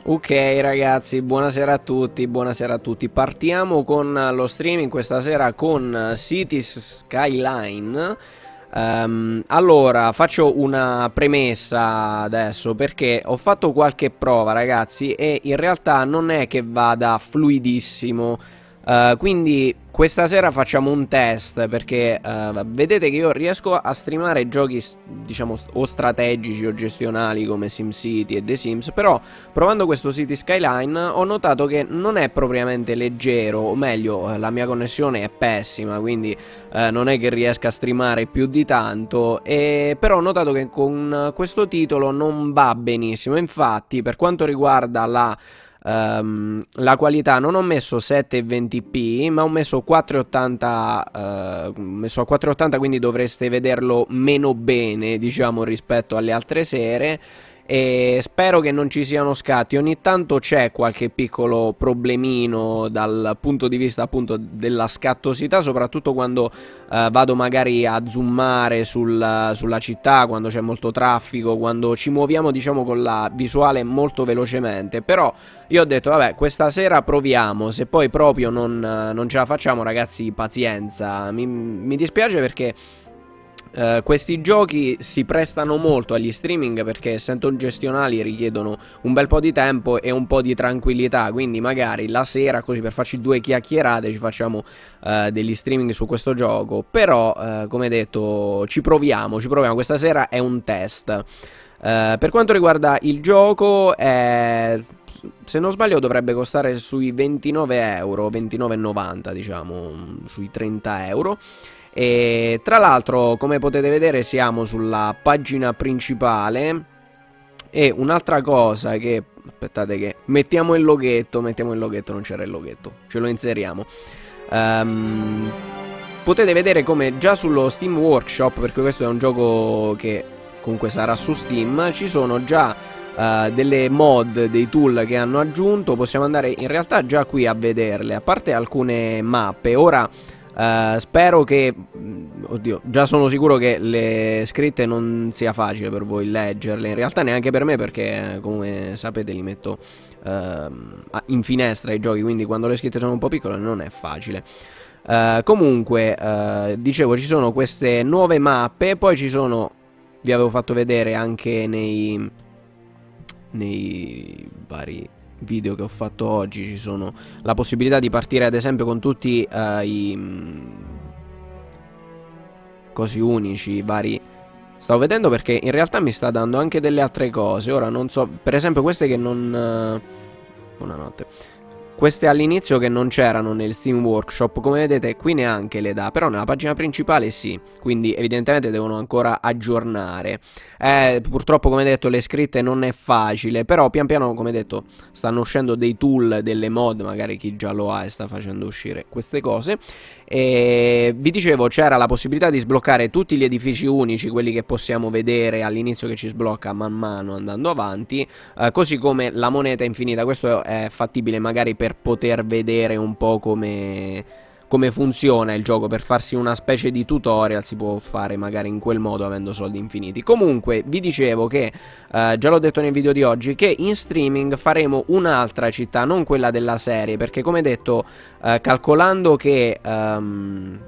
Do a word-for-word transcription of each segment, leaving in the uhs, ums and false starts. Ok ragazzi, buonasera a tutti, buonasera a tutti. Partiamo con lo streaming questa sera con Cities Skyline. Um, allora, faccio una premessa adesso perché ho fatto qualche prova ragazzi e in realtà non è che vada fluidissimo. Uh, quindi questa sera facciamo un test perché uh, vedete che io riesco a streamare giochi diciamo o strategici o gestionali come SimCity e The Sims, però provando questo Cities Skyline ho notato che non è propriamente leggero, o meglio la mia connessione è pessima, quindi uh, non è che riesca a streamare più di tanto, e però ho notato che con questo titolo non va benissimo. Infatti per quanto riguarda la Um, la qualità non ho messo settecentoventi p, ma ho messo quattrocentottanta, uh, messo a quattrocentottanta, quindi dovreste vederlo meno bene diciamo rispetto alle altre sere, e spero che non ci siano scatti. Ogni tanto c'è qualche piccolo problemino dal punto di vista appunto della scattosità, soprattutto quando eh, vado magari a zoomare sul, sulla città, quando c'è molto traffico, quando ci muoviamo diciamo con la visuale molto velocemente. Però io ho detto vabbè, questa sera proviamo, se poi proprio non, non ce la facciamo ragazzi pazienza, mi, mi dispiace perché Uh, questi giochi si prestano molto agli streaming perché essendo gestionali richiedono un bel po' di tempo e un po' di tranquillità, quindi magari la sera così per farci due chiacchierate ci facciamo uh, degli streaming su questo gioco. Però uh, come detto ci proviamo, ci proviamo, questa sera è un test. Uh, per quanto riguarda il gioco, eh, se non sbaglio dovrebbe costare sui ventinove euro, ventinove e novanta diciamo, sui trenta euro. E tra l'altro come potete vedere siamo sulla pagina principale. E un'altra cosa che, aspettate che mettiamo il loghetto, mettiamo il loghetto, non c'era il loghetto, ce lo inseriamo. um, Potete vedere come già sullo Steam Workshop, perché questo è un gioco che comunque sarà su Steam, ci sono già Uh, delle mod, dei tool che hanno aggiunto. Possiamo andare in realtà già qui a vederle, a parte alcune mappe. Ora uh, spero che, oddio, già sono sicuro che le scritte non sia facile per voi leggerle, in realtà neanche per me perché come sapete li metto uh, in finestra i giochi, quindi quando le scritte sono un po' piccole non è facile. uh, Comunque uh, dicevo, ci sono queste nuove mappe, poi ci sono, vi avevo fatto vedere anche nei... nei vari video che ho fatto oggi, ci sono la possibilità di partire ad esempio con tutti uh, i mh, cosi unici vari. Stavo vedendo perché in realtà mi sta dando anche delle altre cose, ora non so, per esempio queste che non uh, buonanotte, queste all'inizio che non c'erano nel Steam Workshop, come vedete qui neanche le dà, però nella pagina principale sì, quindi evidentemente devono ancora aggiornare. Eh, purtroppo come detto le scritte non è facile, però pian piano come detto stanno uscendo dei tool, delle mod, magari chi già lo ha e sta facendo uscire queste cose. E vi dicevo c'era la possibilità di sbloccare tutti gli edifici unici, quelli che possiamo vedere all'inizio che ci sblocca man mano andando avanti, eh, così come la moneta infinita. Questo è fattibile magari per Per poter vedere un po' come, come funziona il gioco, per farsi una specie di tutorial si può fare magari in quel modo avendo soldi infiniti. Comunque vi dicevo che eh, già l'ho detto nel video di oggi che in streaming faremo un'altra città, non quella della serie, perché come detto eh, calcolando che um,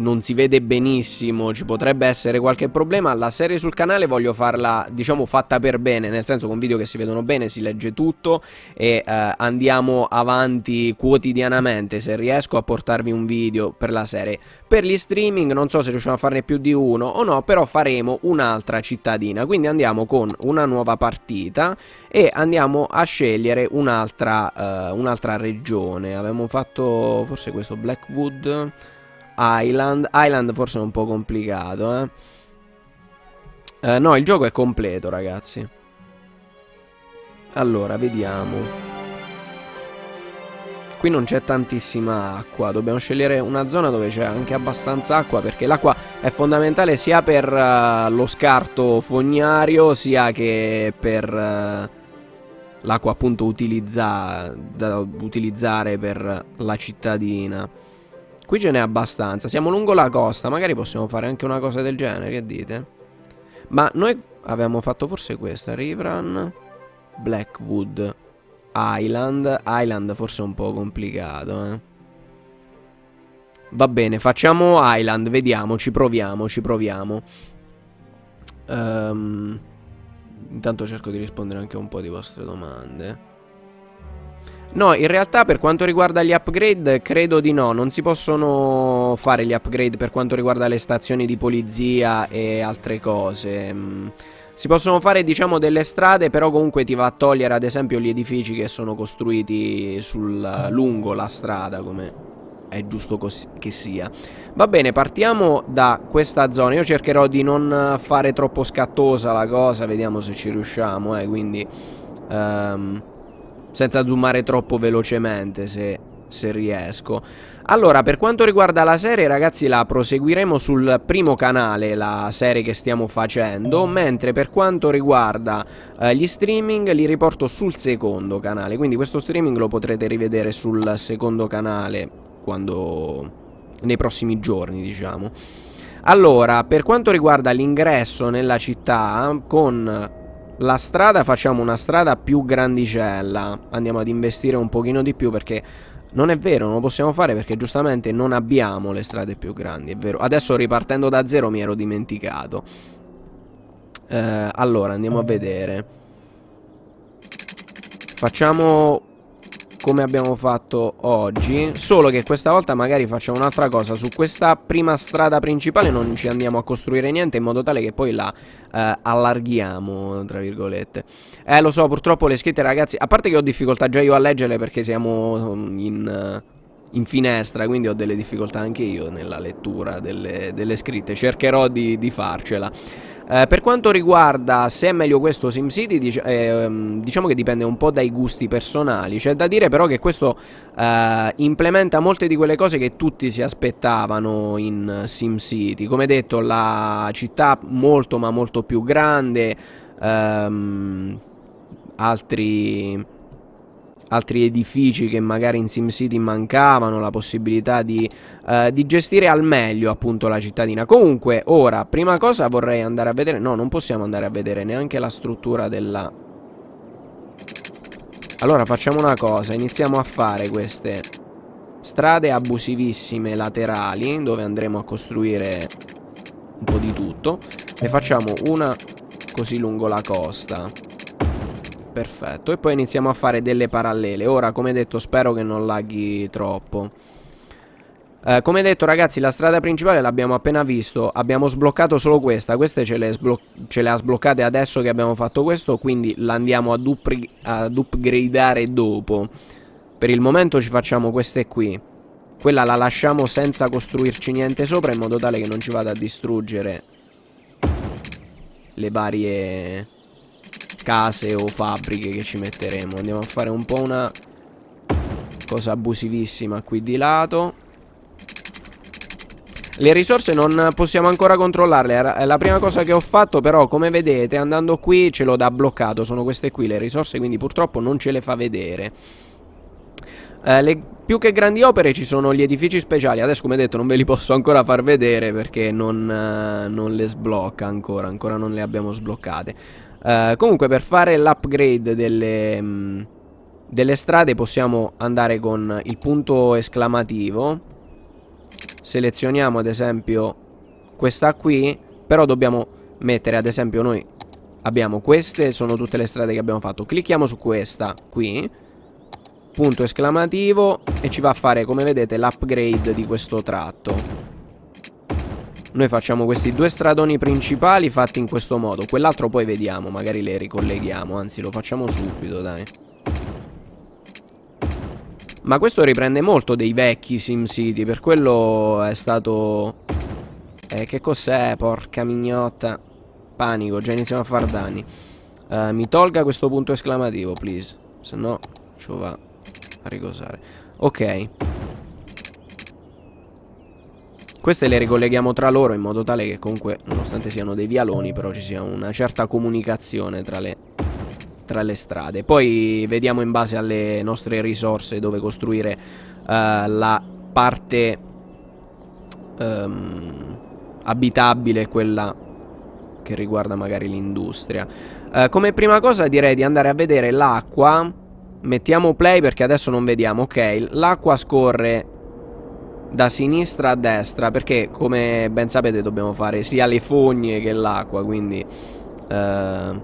non si vede benissimo, ci potrebbe essere qualche problema. La serie sul canale voglio farla diciamo fatta per bene, nel senso con video che si vedono bene, si legge tutto e eh, andiamo avanti quotidianamente se riesco a portarvi un video per la serie. Per gli streaming non so se riusciamo a farne più di uno o no, però faremo un'altra cittadina, quindi andiamo con una nuova partita e andiamo a scegliere un'altra eh, un'altra regione. Avevamo fatto forse questo Blackwood Island, Island forse è un po' complicato, eh? Eh, no, il gioco è completo ragazzi. Allora, vediamo. Qui non c'è tantissima acqua, dobbiamo scegliere una zona dove c'è anche abbastanza acqua, perché l'acqua è fondamentale sia per uh, lo scarto fognario, sia che per uh, l'acqua appunto utilizza, da utilizzare per la cittadina. Qui ce n'è abbastanza, siamo lungo la costa, magari possiamo fare anche una cosa del genere, che dite? Ma noi avevamo fatto forse questa, Riverrun. Blackwood Island. Island forse è un po' complicato, eh. Va bene, facciamo Island, vediamo, ci proviamo, ci proviamo. Um, intanto cerco di rispondere anche a un po' di vostre domande. No, in realtà per quanto riguarda gli upgrade credo di no, non si possono fare gli upgrade per quanto riguarda le stazioni di polizia e altre cose. Si possono fare, diciamo, delle strade, però comunque ti va a togliere ad esempio gli edifici che sono costruiti sul, lungo la strada, come è giusto che sia. Va bene, partiamo da questa zona. Io cercherò di non fare troppo scattosa la cosa, vediamo se ci riusciamo, eh, quindi um, senza zoomare troppo velocemente, se... se riesco. Allora, per quanto riguarda la serie, ragazzi, la proseguiremo sul primo canale, la serie che stiamo facendo, mentre per quanto riguarda eh, gli streaming li riporto sul secondo canale, quindi questo streaming lo potrete rivedere sul secondo canale quando... nei prossimi giorni, diciamo. Allora, per quanto riguarda l'ingresso nella città, con la strada facciamo una strada più grandicella, andiamo ad investire un pochino di più, perché non è vero, non lo possiamo fare perché giustamente non abbiamo le strade più grandi, è vero. Adesso ripartendo da zero mi ero dimenticato. eh, Allora, andiamo a vedere. Facciamo come abbiamo fatto oggi, solo che questa volta magari facciamo un'altra cosa. Su questa prima strada principale non ci andiamo a costruire niente, in modo tale che poi la eh, allarghiamo, tra virgolette. Eh, lo so, purtroppo le scritte, ragazzi, a parte che ho difficoltà già io a leggerle perché siamo in, in finestra, quindi ho delle difficoltà anche io nella lettura delle, delle scritte. Cercherò di, di farcela. Eh, per quanto riguarda se è meglio questo SimCity, dic ehm, diciamo che dipende un po' dai gusti personali. C'è da dire però che questo eh, implementa molte di quelle cose che tutti si aspettavano in SimCity. Come detto, la città molto ma molto più grande, ehm, altri, altri edifici che magari in SimCity mancavano, la possibilità di, eh, di gestire al meglio appunto la cittadina. Comunque ora, prima cosa vorrei andare a vedere. No, non possiamo andare a vedere neanche la struttura della... Allora facciamo una cosa, iniziamo a fare queste strade abusivissime laterali, dove andremo a costruire un po' di tutto. Ne facciamo una così lungo la costa. Perfetto, e poi iniziamo a fare delle parallele. Ora, come detto, spero che non laghi troppo. eh, Come detto, ragazzi, la strada principale l'abbiamo appena visto. Abbiamo sbloccato solo questa. Queste ce le, ce le ha sbloccate adesso che abbiamo fatto questo, quindi l'andiamo ad, ad upgradeare dopo. Per il momento ci facciamo queste qui. Quella la lasciamo senza costruirci niente sopra, in modo tale che non ci vada a distruggere le varie... case o fabbriche che ci metteremo. Andiamo a fare un po' una cosa abusivissima qui di lato. Le risorse non possiamo ancora controllarle, è la prima cosa che ho fatto, però come vedete andando qui ce l'ho da bloccato, sono queste qui le risorse, quindi purtroppo non ce le fa vedere. eh, le, più che grandi opere ci sono gli edifici speciali. Adesso, come detto, non ve li posso ancora far vedere perché non, eh, non le sblocca ancora, ancora non le abbiamo sbloccate. Uh, comunque per fare l'upgrade delle, mh, delle strade possiamo andare con il punto esclamativo. Selezioniamo ad esempio questa qui, però dobbiamo mettere, ad esempio, noi abbiamo queste, sono tutte le strade che abbiamo fatto. Clicchiamo su questa qui, punto esclamativo, e ci va a fare, come vedete, l'upgrade di questo tratto. Noi facciamo questi due stradoni principali fatti in questo modo. Quell'altro poi vediamo, magari le ricolleghiamo. Anzi, lo facciamo subito, dai. Ma questo riprende molto dei vecchi SimCity, per quello è stato... Eh, che cos'è? Porca mignotta. Panico, già iniziamo a far danni. uh, Mi tolga questo punto esclamativo, please. Se no, ci va a ricosare. Ok. Queste le ricolleghiamo tra loro in modo tale che comunque, nonostante siano dei vialoni, però ci sia una certa comunicazione tra le, tra le strade. Poi vediamo in base alle nostre risorse dove costruire uh, la parte um, abitabile e quella che riguarda magari l'industria. eh, Come prima cosa direi di andare a vedere l'acqua. Mettiamo play perché adesso non vediamo. Ok, l'acqua scorre da sinistra a destra, perché come ben sapete dobbiamo fare sia le fogne che l'acqua, quindi eh,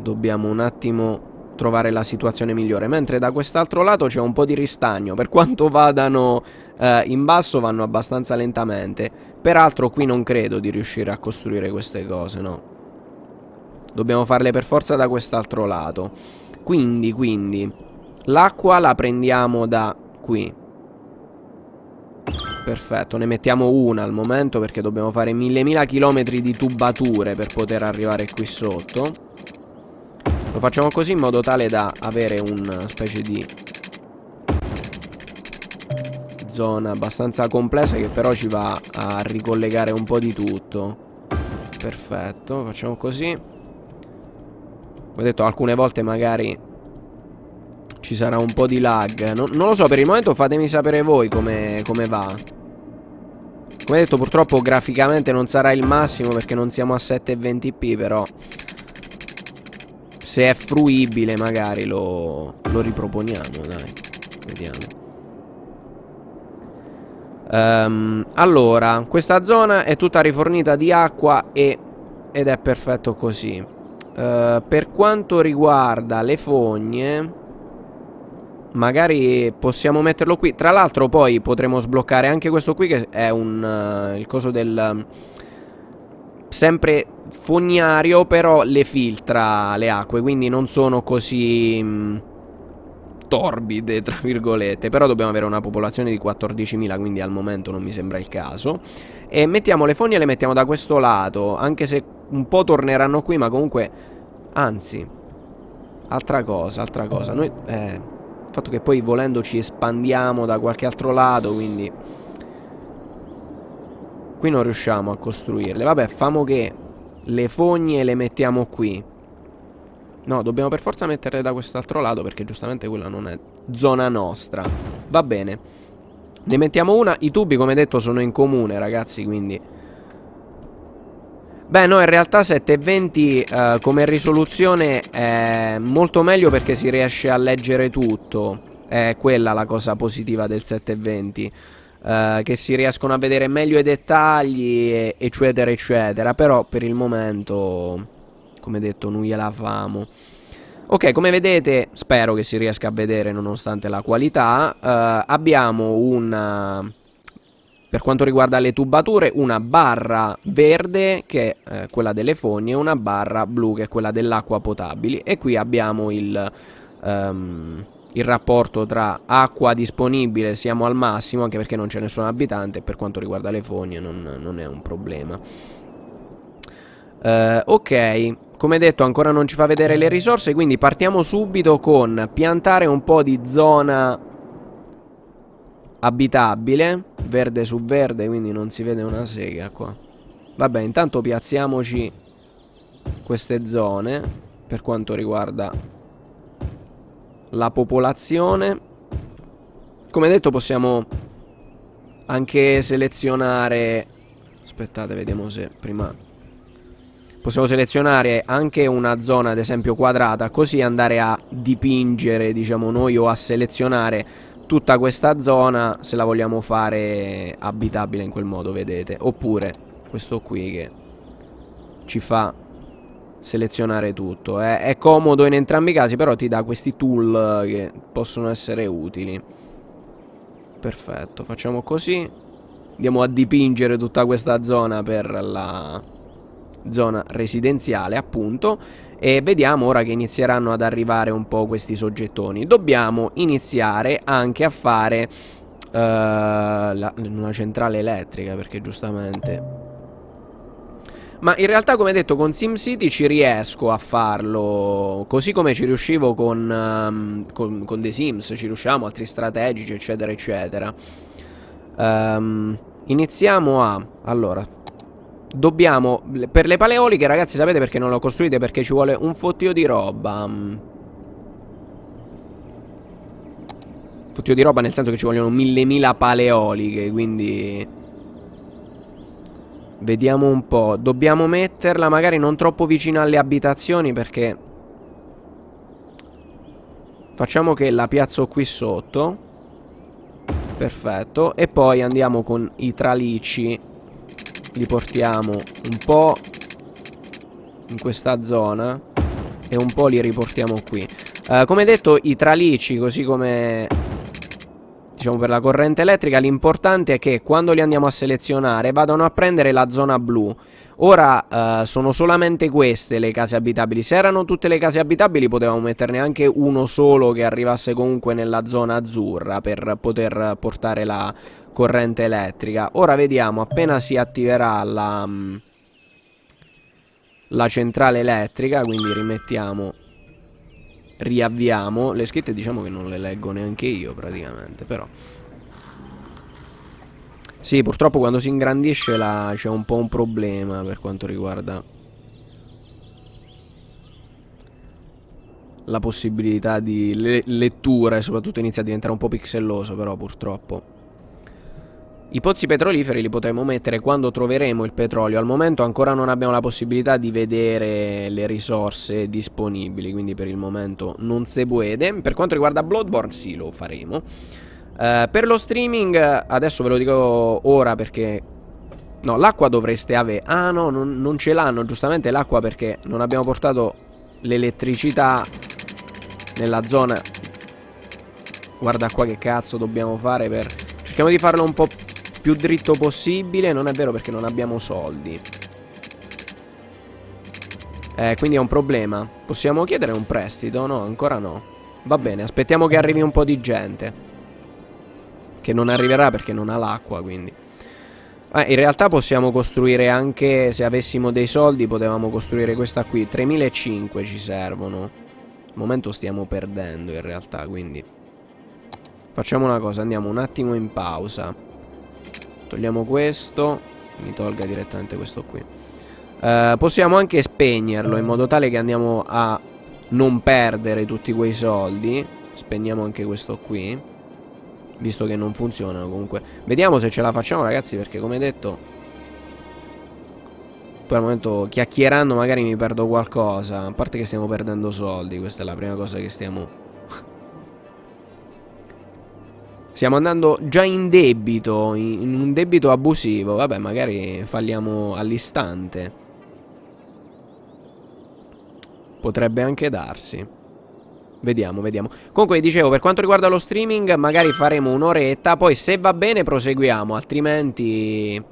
dobbiamo un attimo trovare la situazione migliore. Mentre da quest'altro lato c'è un po' di ristagno. Per quanto vadano eh, in basso vanno abbastanza lentamente. Peraltro qui non credo di riuscire a costruire queste cose, no. Dobbiamo farle per forza da quest'altro lato. Quindi, quindi l'acqua la prendiamo da qui. Perfetto, ne mettiamo una al momento perché dobbiamo fare millemila chilometri di tubature per poter arrivare qui sotto. Lo facciamo così in modo tale da avere una specie di zona abbastanza complessa che però ci va a ricollegare un po' di tutto. Perfetto, facciamo così. Come detto, alcune volte magari ci sarà un po' di lag. Non, non lo so, per il momento fatemi sapere voi come, come va. Come detto, purtroppo graficamente non sarà il massimo perché non siamo a settecentoventi p, però se è fruibile magari lo, lo riproponiamo, dai. Vediamo. Um, allora, questa zona è tutta rifornita di acqua e, ed è perfetto così. Uh, per quanto riguarda le fogne, magari possiamo metterlo qui. Tra l'altro poi potremo sbloccare anche questo qui, che è un, uh, il coso del... sempre fognario, però le filtra le acque, quindi non sono così mh, torbide tra virgolette. Però dobbiamo avere una popolazione di quattordicimila, quindi al momento non mi sembra il caso. E mettiamo le fogne, le mettiamo da questo lato, anche se un po' torneranno qui, ma comunque. Anzi, altra cosa, altra cosa noi, eh, il fatto che poi volendo ci espandiamo da qualche altro lato, quindi qui non riusciamo a costruirle. Vabbè, famo che le fogne le mettiamo qui. No, dobbiamo per forza metterle da quest'altro lato, perché giustamente quella non è zona nostra. Va bene, ne mettiamo una. I tubi, come detto, sono in comune, ragazzi, quindi. Beh, no, in realtà settecentoventi eh, come risoluzione è molto meglio perché si riesce a leggere tutto. È quella la cosa positiva del settecentoventi. Uh, che si riescono a vedere meglio i dettagli e, eccetera eccetera. Però per il momento, come detto, noi gliela famo. Ok, come vedete, spero che si riesca a vedere nonostante la qualità, uh, abbiamo una, per quanto riguarda le tubature, una barra verde che è quella delle fogne e una barra blu che è quella dell'acqua potabile. E qui abbiamo il... Um, il rapporto tra acqua disponibile, siamo al massimo, anche perché non c'è nessun abitante. Per quanto riguarda le fogne non, non è un problema. uh, Ok, come detto ancora non ci fa vedere le risorse, quindi partiamo subito con piantare un po' di zona abitabile. Verde su verde, quindi non si vede una sega qua. Vabbè, intanto piazziamoci queste zone per quanto riguarda la popolazione. Come detto possiamo anche selezionare, aspettate vediamo se prima, possiamo selezionare anche una zona ad esempio quadrata, così andare a dipingere, diciamo noi, o a selezionare tutta questa zona se la vogliamo fare abitabile in quel modo, vedete. Oppure questo qui che ci fa selezionare tutto. È, è comodo in entrambi i casi, però ti dà questi tool che possono essere utili. Perfetto, facciamo così. Andiamo a dipingere tutta questa zona per la zona residenziale, appunto. E vediamo ora che inizieranno ad arrivare un po' questi soggettoni. Dobbiamo iniziare anche a fare uh, la, una centrale elettrica, perché giustamente... Ma in realtà, come detto, con SimCity ci riesco a farlo, così come ci riuscivo con, um, con, con The Sims, ci riusciamo, altri strategici, eccetera, eccetera. Um, iniziamo a... Allora, dobbiamo... Per le paleoliche, ragazzi, sapete perché non lo costruite? Perché ci vuole un fottio di roba. Um, fottio di roba nel senso che ci vogliono millemila paleoliche, quindi... Vediamo un po'. Dobbiamo metterla magari non troppo vicina alle abitazioni, perché facciamo che la piazzo qui sotto. Perfetto. E poi andiamo con i tralicci. Li portiamo un po' in questa zona e un po' li riportiamo qui. uh, Come detto, i tralicci, così come diciamo per la corrente elettrica, l'importante è che quando li andiamo a selezionare vadano a prendere la zona blu. Ora eh, sono solamente queste le case abitabili. Se erano tutte le case abitabili potevamo metterne anche uno solo che arrivasse comunque nella zona azzurra per poter portare la corrente elettrica. Ora vediamo, appena si attiverà la, la centrale elettrica, quindi rimettiamo... riavviamo le scritte, diciamo che non le leggo neanche io praticamente, però sì, purtroppo quando si ingrandisce la... c'è un po' un problema per quanto riguarda la possibilità di le lettura, e soprattutto inizia a diventare un po' pixelloso, però purtroppo. I pozzi petroliferi li potremo mettere quando troveremo il petrolio. Al momento ancora non abbiamo la possibilità di vedere le risorse disponibili, quindi per il momento non se puede. Per quanto riguarda Bloodborne, sì, lo faremo. uh, Per lo streaming, adesso ve lo dico ora perché... No, l'acqua dovreste avere... Ah no, non, non ce l'hanno giustamente l'acqua, perché non abbiamo portato l'elettricità nella zona. Guarda qua che cazzo dobbiamo fare per... Cerchiamo di farlo un po' più più dritto possibile. Non è vero, perché non abbiamo soldi, eh, quindi è un problema. Possiamo chiedere un prestito? No, ancora no. Va bene, aspettiamo che arrivi un po' di gente, che non arriverà perché non ha l'acqua, quindi eh, in realtà possiamo costruire anche... Se avessimo dei soldi potevamo costruire questa qui. Tremilacinquecento ci servono. Al momento stiamo perdendo in realtà, quindi facciamo una cosa, andiamo un attimo in pausa. Togliamo questo, mi tolga direttamente questo qui. eh, Possiamo anche spegnerlo in modo tale che andiamo a non perdere tutti quei soldi. Spegniamo anche questo qui, visto che non funzionano comunque. Vediamo se ce la facciamo, ragazzi, perché come detto, per il momento chiacchierando magari mi perdo qualcosa. A parte che stiamo perdendo soldi, questa è la prima cosa che stiamo... Stiamo andando già in debito, in un debito abusivo. Vabbè, magari falliamo all'istante. Potrebbe anche darsi. Vediamo, vediamo. Comunque dicevo, per quanto riguarda lo streaming, magari faremo un'oretta, poi se va bene proseguiamo, altrimenti...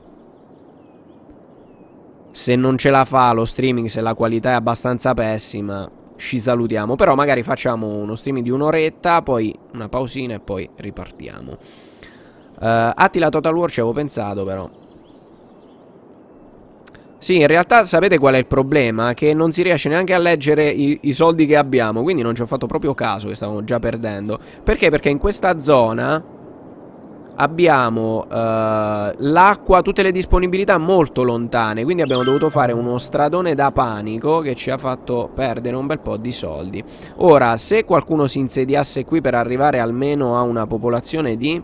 Se non ce la fa lo streaming, se la qualità è abbastanza pessima, ci salutiamo. Però magari facciamo uno streaming di un'oretta, poi una pausina e poi ripartiamo. uh, Attila Total War ci avevo pensato, però sì, in realtà sapete qual è il problema? Che non si riesce neanche a leggere i, i soldi che abbiamo, quindi non ci ho fatto proprio caso che stavamo già perdendo. Perché? Perché in questa zona abbiamo uh, l'acqua, tutte le disponibilità molto lontane, quindi abbiamo dovuto fare uno stradone da panico che ci ha fatto perdere un bel po' di soldi. Ora, se qualcuno si insediasse qui per arrivare almeno a una popolazione di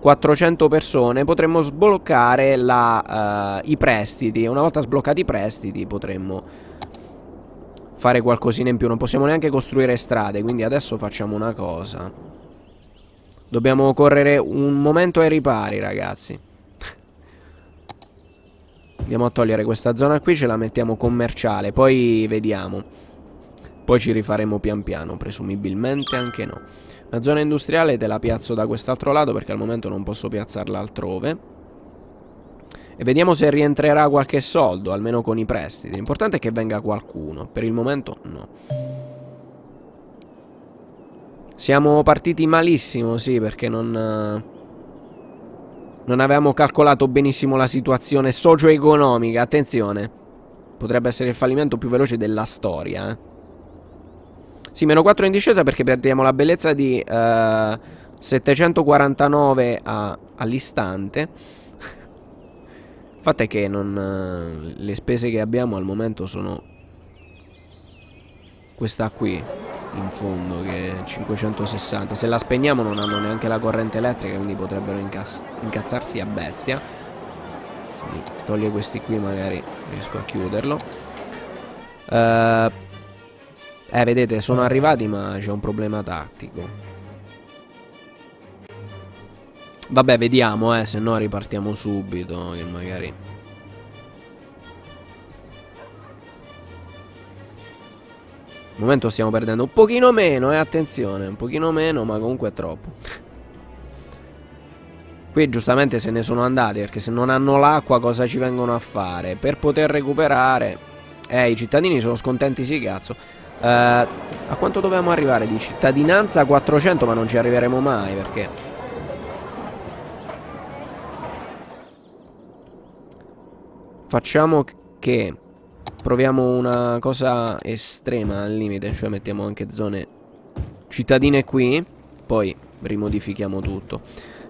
quattrocento persone, potremmo sbloccare la, uh, i prestiti. Una volta sbloccati i prestiti potremmo fare qualcosina in più. Non possiamo neanche costruire strade, quindi adesso facciamo una cosa. Dobbiamo correre un momento ai ripari, ragazzi. Andiamo a togliere questa zona qui, ce la mettiamo commerciale, poi vediamo. Poi ci rifaremo pian piano, presumibilmente anche no. La zona industriale te la piazzo da quest'altro lato, perché al momento non posso piazzarla altrove. E vediamo se rientrerà qualche soldo, almeno con i prestiti. L'importante è che venga qualcuno, per il momento no. Siamo partiti malissimo, sì, perché non, non avevamo calcolato benissimo la situazione socio-economica. Attenzione, potrebbe essere il fallimento più veloce della storia, eh. Sì, meno quattro in discesa perché perdiamo la bellezza di eh, settecentoquarantanove a, all'istante. Il fatto è che non, le spese che abbiamo al momento sono questa qui, in fondo, che è cinquecentosessanta. Se la spegniamo non hanno neanche la corrente elettrica, quindi potrebbero incazzarsi a bestia. Quindi toglie questi qui, magari riesco a chiuderlo. Eh, eh vedete, sono arrivati, ma c'è un problema tattico. Vabbè, vediamo, eh, se no ripartiamo subito, che magari... Al momento stiamo perdendo un pochino meno, eh, attenzione, un pochino meno, ma comunque è troppo. Qui giustamente se ne sono andati, perché se non hanno l'acqua cosa ci vengono a fare? Per poter recuperare... Eh, i cittadini sono scontenti, sì, cazzo. Eh, a quanto dovevamo arrivare? Di cittadinanza quattrocento, ma non ci arriveremo mai, perché... Facciamo che proviamo una cosa estrema al limite, cioè mettiamo anche zone cittadine qui, poi rimodifichiamo tutto.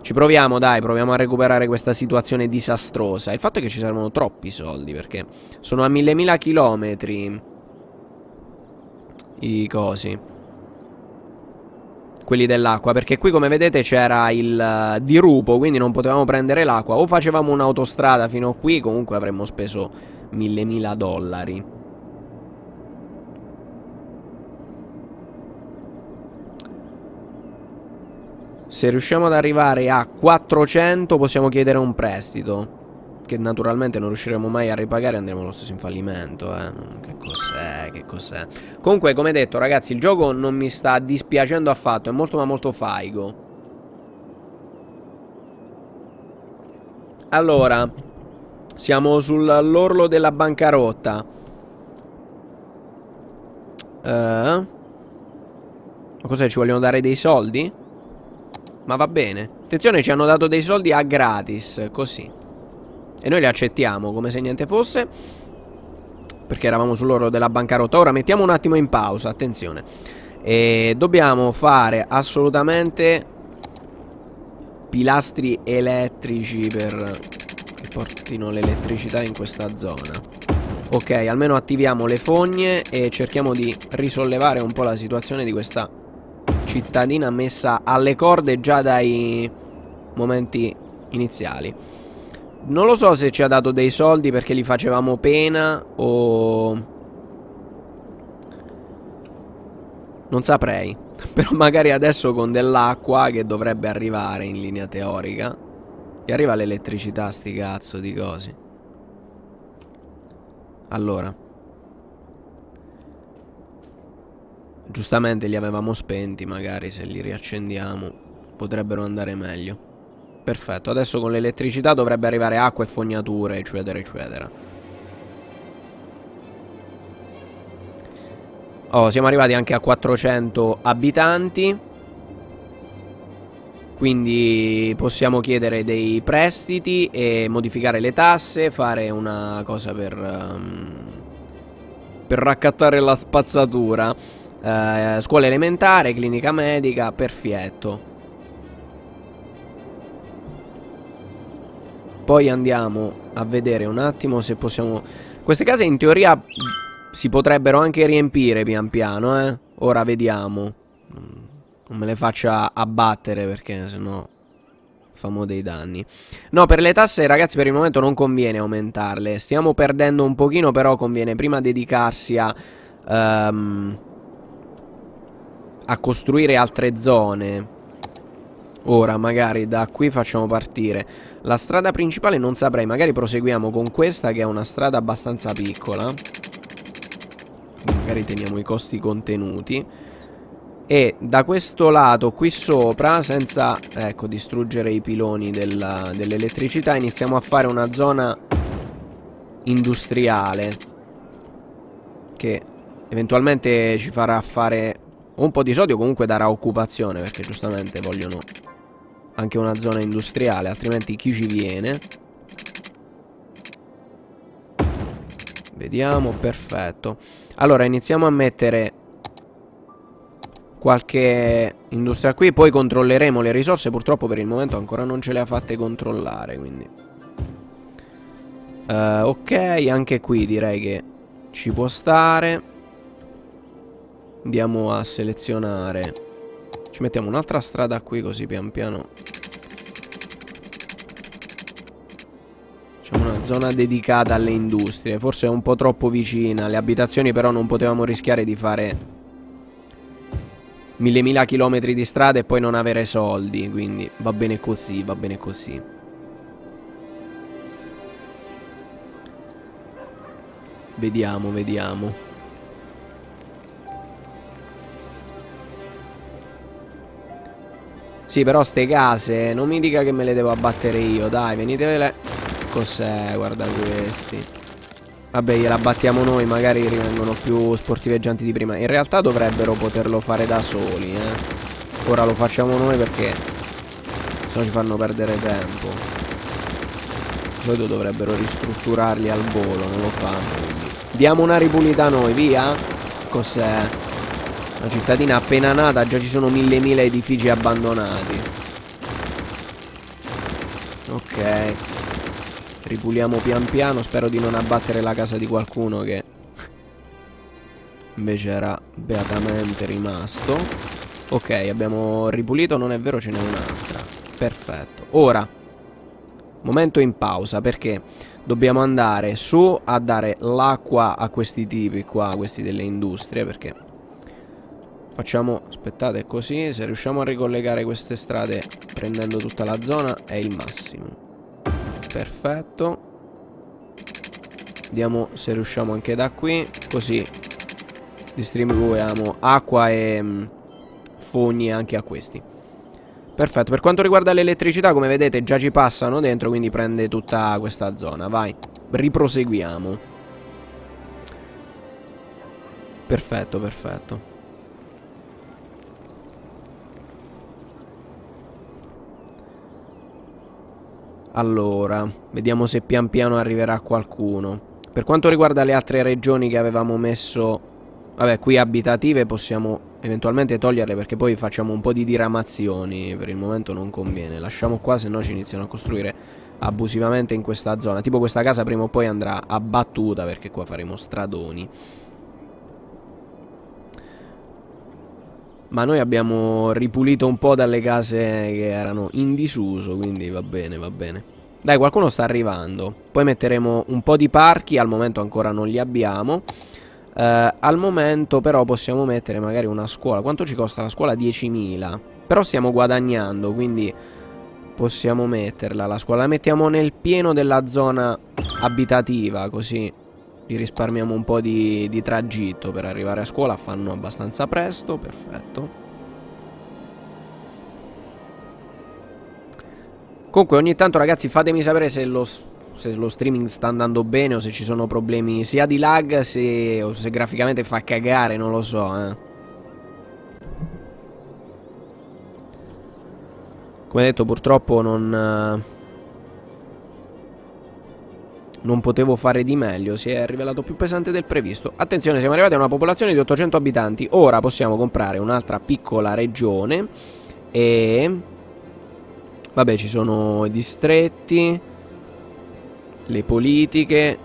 Ci proviamo, dai, proviamo a recuperare questa situazione disastrosa. Il fatto è che ci servono troppi soldi, perché sono a millemila chilometri i cosi, quelli dell'acqua, perché qui come vedete c'era il uh, dirupo, quindi non potevamo prendere l'acqua. O facevamo un'autostrada fino a qui, comunque avremmo speso millemila dollari. Se riusciamo ad arrivare a quattrocento possiamo chiedere un prestito, che naturalmente non riusciremo mai a ripagare, andremo lo stesso in fallimento, eh. Che cos'è, che cos'è. Comunque, come detto, ragazzi, il gioco non mi sta dispiacendo affatto, è molto ma molto faigo. Allora, siamo sull'orlo della bancarotta. Eh? Ma cos'è, ci vogliono dare dei soldi? Ma va bene. Attenzione, ci hanno dato dei soldi a gratis, così, e noi li accettiamo come se niente fosse, perché eravamo sull'orlo della bancarotta. Ora mettiamo un attimo in pausa, attenzione, e dobbiamo fare assolutamente pilastri elettrici per che portino l'elettricità in questa zona. Ok, almeno attiviamo le fogne e cerchiamo di risollevare un po' la situazione di questa cittadina messa alle corde già dai momenti iniziali. Non lo so se ci ha dato dei soldi perché li facevamo pena o... non saprei. Però magari adesso con dell'acqua che dovrebbe arrivare in linea teorica, gli arriva l'elettricità, sti cazzo di cose. Allora, giustamente li avevamo spenti, magari se li riaccendiamo potrebbero andare meglio. Perfetto, adesso con l'elettricità dovrebbe arrivare acqua e fognature, eccetera, eccetera. Oh, siamo arrivati anche a quattrocento abitanti, quindi possiamo chiedere dei prestiti e modificare le tasse, fare una cosa per, um, per raccattare la spazzatura. Eh, scuola elementare, clinica medica, perfetto. Poi andiamo a vedere un attimo se possiamo... Queste case in teoria si potrebbero anche riempire pian piano, eh. Ora vediamo. Non me le faccia abbattere perché sennò famo dei danni. No, per le tasse, ragazzi, per il momento non conviene aumentarle. Stiamo perdendo un pochino, però conviene prima dedicarsi a... Um, a costruire altre zone. Ora magari da qui facciamo partire la strada principale, non saprei, magari proseguiamo con questa che è una strada abbastanza piccola, magari teniamo i costi contenuti. E da questo lato qui sopra, senza, ecco, distruggere i piloni dell'elettricità, iniziamo a fare una zona industriale che eventualmente ci farà fare un po' di sodio, comunque darà occupazione, perché giustamente vogliono anche una zona industriale, altrimenti chi ci viene? Vediamo, perfetto. Allora iniziamo a mettere qualche industria qui, poi controlleremo le risorse. Purtroppo per il momento ancora non ce le ha fatte controllare, quindi uh, ok, anche qui direi che ci può stare. Andiamo a selezionare, ci mettiamo un'altra strada qui, così pian piano C'è una zona dedicata alle industrie. Forse è un po' troppo vicina le abitazioni, però non potevamo rischiare di fare millemila chilometri di strada e poi non avere soldi. Quindi va bene così, va bene così. Vediamo, vediamo. Sì, però ste case non mi dica che me le devo abbattere io. Dai, venitevele. Cos'è? Guarda questi. Vabbè, gliela abbattiamo noi. Magari rimangono più sportiveggianti di prima. In realtà dovrebbero poterlo fare da soli, eh. Ora lo facciamo noi perché se no ci fanno perdere tempo. Di solito dovrebbero ristrutturarli al volo. Non lo fanno, quindi diamo una ripulita noi, via. Cos'è? Una cittadina appena nata, già ci sono mille mila edifici abbandonati. Ok. Ripuliamo pian piano, spero di non abbattere la casa di qualcuno che invece era beatamente rimasto. Ok, abbiamo ripulito, non è vero, ce n'è un'altra. Perfetto. Ora, momento in pausa perché dobbiamo andare su a dare l'acqua a questi tipi qua, questi delle industrie, perché... Facciamo, aspettate, così, se riusciamo a ricollegare queste strade prendendo tutta la zona è il massimo. Perfetto. Vediamo se riusciamo anche da qui, così distribuiamo acqua e mh, fogni anche a questi. Perfetto, per quanto riguarda l'elettricità, come vedete già ci passano dentro, quindi prende tutta questa zona, vai. Riproseguiamo. Perfetto, perfetto. Allora, vediamo se pian piano arriverà qualcuno. Per quanto riguarda le altre regioni che avevamo messo, vabbè, qui abitative, possiamo eventualmente toglierle perché poi facciamo un po' di diramazioni. Per il momento non conviene. Lasciamo qua, se no ci iniziano a costruire abusivamente in questa zona. Tipo questa casa prima o poi andrà abbattuta perché qua faremo stradoni. Ma noi abbiamo ripulito un po' dalle case che erano in disuso, quindi va bene, va bene. Dai, qualcuno sta arrivando. Poi metteremo un po' di parchi, al momento ancora non li abbiamo. eh, Al momento però possiamo mettere magari una scuola. Quanto ci costa la scuola? diecimila. Però stiamo guadagnando, quindi possiamo metterla la scuola. La mettiamo nel pieno della zona abitativa, così li risparmiamo un po' di, di tragitto per arrivare a scuola. Fanno abbastanza presto, perfetto. Comunque ogni tanto ragazzi fatemi sapere se lo, se lo streaming sta andando bene o se ci sono problemi sia di lag se, o se graficamente fa cagare, non lo so, eh. Come detto purtroppo non... Non potevo fare di meglio, si è rivelato più pesante del previsto. Attenzione, siamo arrivati a una popolazione di ottocento abitanti. Ora possiamo comprare un'altra piccola regione. E... Vabbè, ci sono i distretti, le politiche,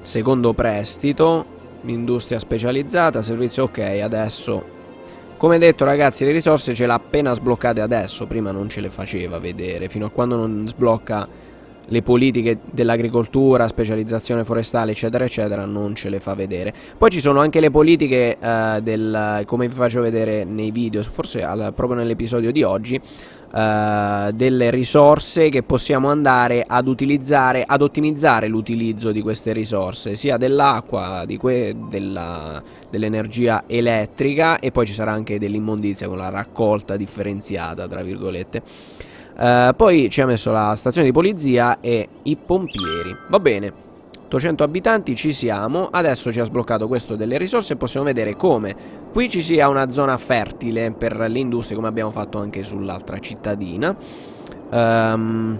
secondo prestito, l'industria specializzata, servizio, ok, adesso... Come detto ragazzi, le risorse ce le ha appena sbloccate adesso. Prima non ce le faceva vedere, fino a quando non sblocca... Le politiche dell'agricoltura, specializzazione forestale, eccetera, eccetera, non ce le fa vedere. Poi ci sono anche le politiche eh, del, come vi faccio vedere nei video, forse al, proprio nell'episodio di oggi, eh, delle risorse che possiamo andare ad utilizzare, ad ottimizzare l'utilizzo di queste risorse, sia dell'acqua, dell'energia elettrica, e poi ci sarà anche dell'immondizia con la raccolta differenziata, tra virgolette. Uh, poi ci ha messo la stazione di polizia e i pompieri. Va bene, ottocento abitanti, ci siamo. Adesso ci ha sbloccato questo delle risorse e possiamo vedere come qui ci sia una zona fertile per le industrie, come abbiamo fatto anche sull'altra cittadina. um,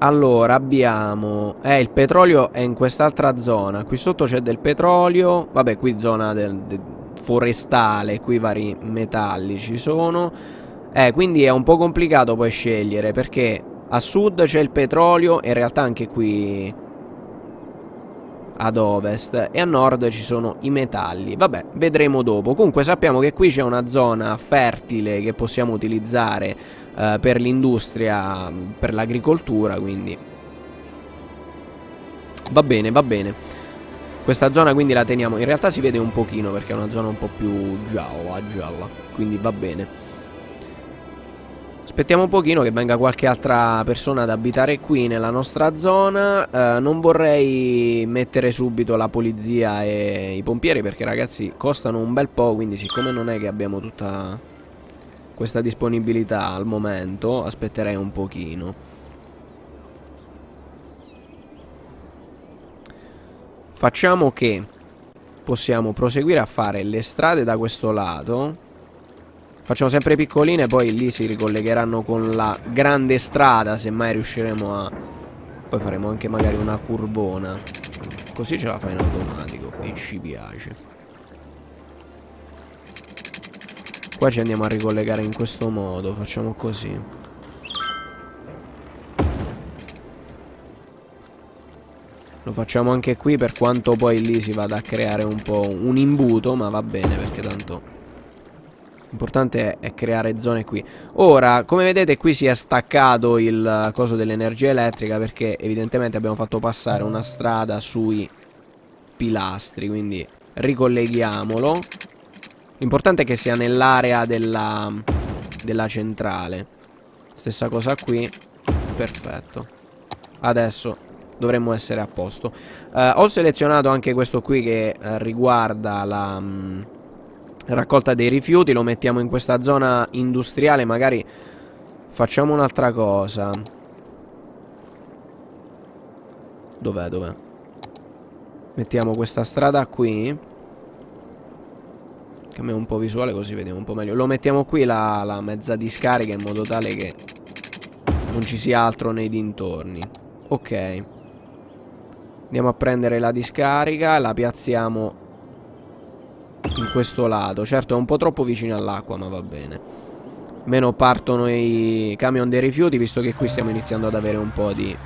Allora abbiamo... Eh, il petrolio è in quest'altra zona. Qui sotto c'è del petrolio. Vabbè, qui zona del, del forestale. Qui vari metalli ci sono. Eh, quindi è un po' complicato poi scegliere, perché a sud c'è il petrolio e in realtà anche qui ad ovest, e a nord ci sono i metalli. Vabbè, vedremo dopo. Comunque sappiamo che qui c'è una zona fertile che possiamo utilizzare eh, per l'industria, per l'agricoltura, quindi va bene, va bene. Questa zona quindi la teniamo. In realtà si vede un pochino perché è una zona un po' più gialla, gialla, quindi va bene. Aspettiamo un pochino che venga qualche altra persona ad abitare qui nella nostra zona. eh, Non vorrei mettere subito la polizia e i pompieri, perché ragazzi costano un bel po'. Quindi siccome non è che abbiamo tutta questa disponibilità al momento, aspetterei un pochino. Facciamo che possiamo proseguire a fare le strade da questo lato. Facciamo sempre piccoline, poi lì si ricollegheranno con la grande strada, se mai riusciremo a... Poi faremo anche magari una curvona. Così ce la fa in automatico e ci piace. Qua ci andiamo a ricollegare in questo modo, facciamo così. Lo facciamo anche qui, per quanto poi lì si vada a creare un po' un imbuto, ma va bene perché tanto... L'importante è creare zone qui. Ora, come vedete, qui si è staccato il coso dell'energia elettrica, perché evidentemente abbiamo fatto passare una strada sui pilastri. Quindi ricolleghiamolo. L'importante è che sia nell'area della, della centrale. Stessa cosa qui. Perfetto. Adesso dovremmo essere a posto. eh, Ho selezionato anche questo qui che eh, riguarda la... Mh, raccolta dei rifiuti. Lo mettiamo in questa zona industriale. Magari facciamo un'altra cosa. Dov'è, dov'è? Mettiamo questa strada qui, che a me è un po' visuale, così vediamo un po' meglio. Lo mettiamo qui la, la mezza discarica, in modo tale che non ci sia altro nei dintorni. Ok, andiamo a prendere la discarica, la piazziamo in questo lato. Certo è un po' troppo vicino all'acqua, ma va bene. Meno partono i camion dei rifiuti, visto che qui stiamo iniziando ad avere un po' di...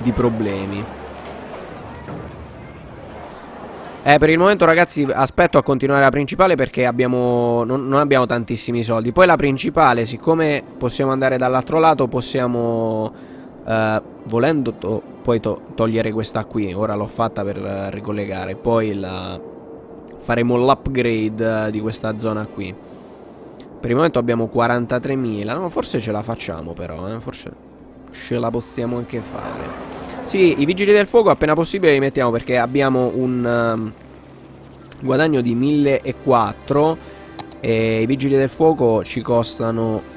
di problemi. Eh, per il momento ragazzi aspetto a continuare la principale, perché abbiamo... non, non abbiamo tantissimi soldi. Poi la principale, siccome possiamo andare dall'altro lato, possiamo... Uh, volendo to poi to togliere questa qui. Ora l'ho fatta per uh, ricollegare. Poi la... faremo l'upgrade uh, di questa zona qui. Per il momento abbiamo quarantatremila. No, forse ce la facciamo però, eh? Forse ce la possiamo anche fare. Sì, i vigili del fuoco appena possibile li mettiamo, perché abbiamo un uh, guadagno di millequattrocento. E i vigili del fuoco ci costano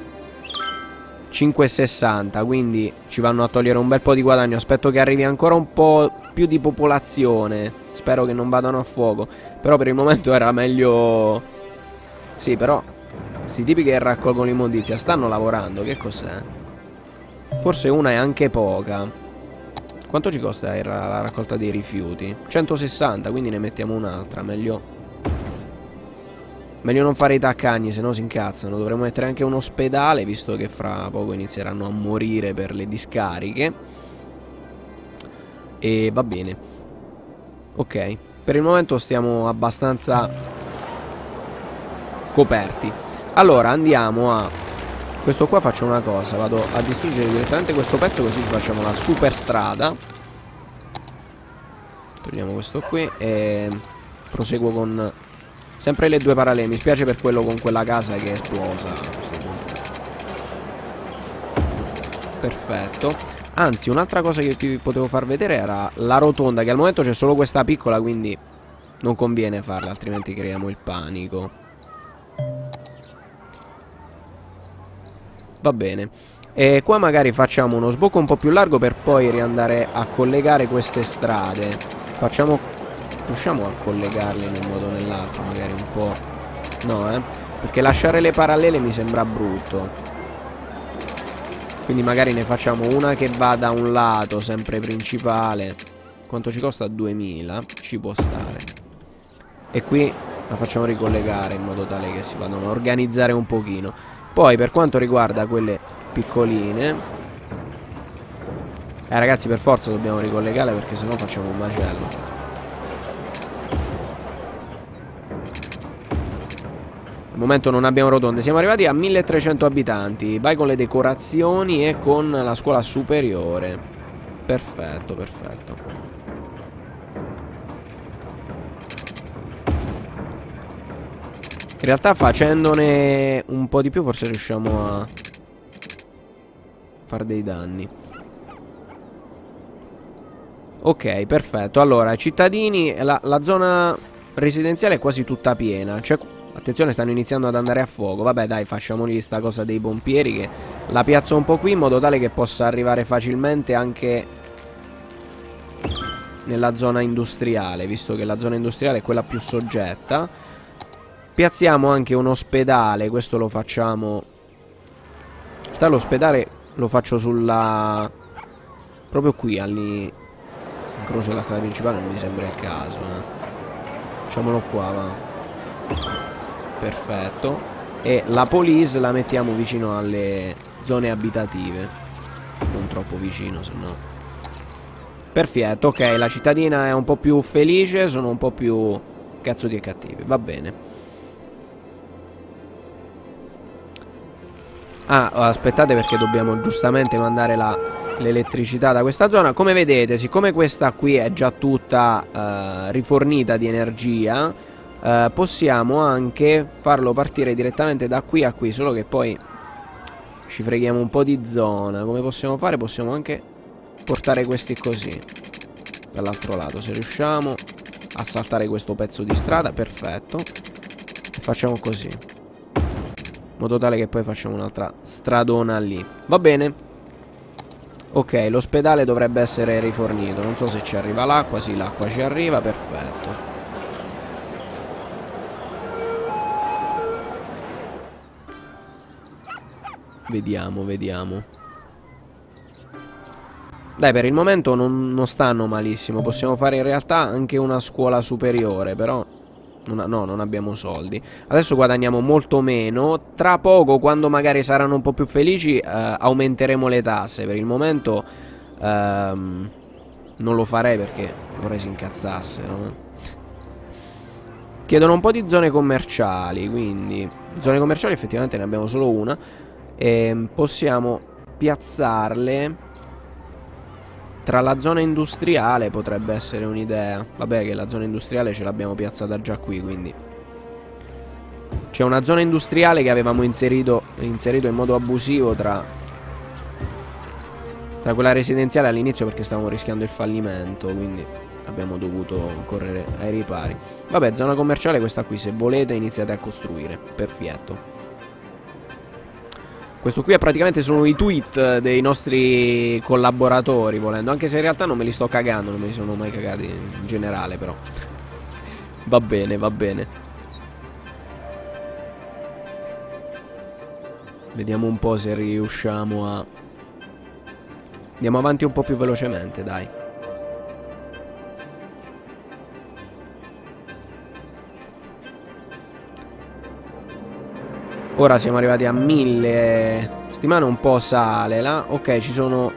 cinquecentosessanta, quindi ci vanno a togliere un bel po' di guadagno. Aspetto che arrivi ancora un po' più di popolazione. Spero che non vadano a fuoco. Però per il momento era meglio. Sì, però questi tipi che raccolgono l'immondizia stanno lavorando. Che cos'è? Forse una è anche poca. Quanto ci costa la raccolta dei rifiuti? centosessanta, quindi ne mettiamo un'altra. Meglio Meglio non fare i taccagni, se no si incazzano. Dovremmo mettere anche un ospedale, visto che fra poco inizieranno a morire per le discariche. E va bene. Ok, per il momento stiamo abbastanza coperti. Allora andiamo a... questo qua faccio una cosa, vado a distruggere direttamente questo pezzo, così ci facciamo la super strada. Togliamo questo qui e proseguo con... sempre le due parallele. Mi spiace per quello con quella casa che è esplosa a questo punto. Perfetto. Anzi, un'altra cosa che ti potevo far vedere era la rotonda, che al momento c'è solo questa piccola, quindi non conviene farla, altrimenti creiamo il panico. Va bene. E qua magari facciamo uno sbocco un po' più largo, per poi riandare a collegare queste strade. Facciamo... riusciamo a collegarle in un modo o nell'altro, magari un po'... no, eh? Perché lasciare le parallele mi sembra brutto. Quindi magari ne facciamo una che va da un lato, sempre principale. Quanto ci costa? duemila. Ci può stare. E qui la facciamo ricollegare in modo tale che si vadano a organizzare un pochino. Poi per quanto riguarda quelle piccoline, Eh ragazzi, per forza dobbiamo ricollegare, perché sennò facciamo un macello. Al momento non abbiamo rotonde. Siamo arrivati a milletrecento abitanti. Vai con le decorazioni e con la scuola superiore. Perfetto, perfetto. In realtà facendone un po' di più forse riusciamo a fare dei danni. Ok, perfetto. Allora, cittadini, la, la zona residenziale è quasi tutta piena. Cioè, attenzione, stanno iniziando ad andare a fuoco. Vabbè, dai, facciamogli sta cosa dei pompieri, che la piazzo un po' qui in modo tale che possa arrivare facilmente anche nella zona industriale, visto che la zona industriale è quella più soggetta. Piazziamo anche un ospedale, questo lo facciamo... In realtà l'ospedale lo faccio sulla... proprio qui, all'incrocio della strada principale, non mi sembra il caso. Eh. Facciamolo qua, va. Perfetto. E la police la mettiamo vicino alle zone abitative. Non troppo vicino, sennò... Perfetto, ok, la cittadina è un po' più felice, sono un po' più cazzuti e cattivi, va bene. Ah, aspettate, perché dobbiamo giustamente mandare l'elettricità da questa zona. Come vedete, siccome questa qui è già tutta eh, rifornita di energia, eh, possiamo anche farlo partire direttamente da qui a qui. Solo che poi ci freghiamo un po' di zona. Come possiamo fare? Possiamo anche portare questi così dall'altro lato, se riusciamo a saltare questo pezzo di strada. Perfetto. E facciamo così, in modo tale che poi facciamo un'altra stradona lì. Va bene. Ok, l'ospedale dovrebbe essere rifornito. Non so se ci arriva l'acqua. Sì, l'acqua ci arriva. Perfetto. Vediamo, vediamo. Dai, per il momento non, non stanno malissimo. Possiamo fare in realtà anche una scuola superiore, però... no, non abbiamo soldi. Adesso guadagniamo molto meno. Tra poco, quando magari saranno un po' più felici, eh, aumenteremo le tasse. Per il momento ehm, non lo farei, perché vorrei si incazzassero. Chiedono un po' di zone commerciali, quindi zone commerciali effettivamente ne abbiamo solo una e possiamo piazzarle tra la zona industriale, potrebbe essere un'idea. Vabbè, che la zona industriale ce l'abbiamo piazzata già qui, quindi c'è una zona industriale che avevamo inserito, inserito in modo abusivo tra, tra quella residenziale all'inizio, perché stavamo rischiando il fallimento, quindi abbiamo dovuto correre ai ripari. Vabbè, zona commerciale questa qui, se volete iniziate a costruire. Perfetto. Questo qui è praticamente sono i tweet dei nostri collaboratori, volendo. Anche se in realtà non me li sto cagando, non me li sono mai cagati in generale, però. Va bene, va bene. Vediamo un po' se riusciamo a... andiamo avanti un po' più velocemente, dai. Ora siamo arrivati a mille. Settimana un po' sale là. Ok, ci sono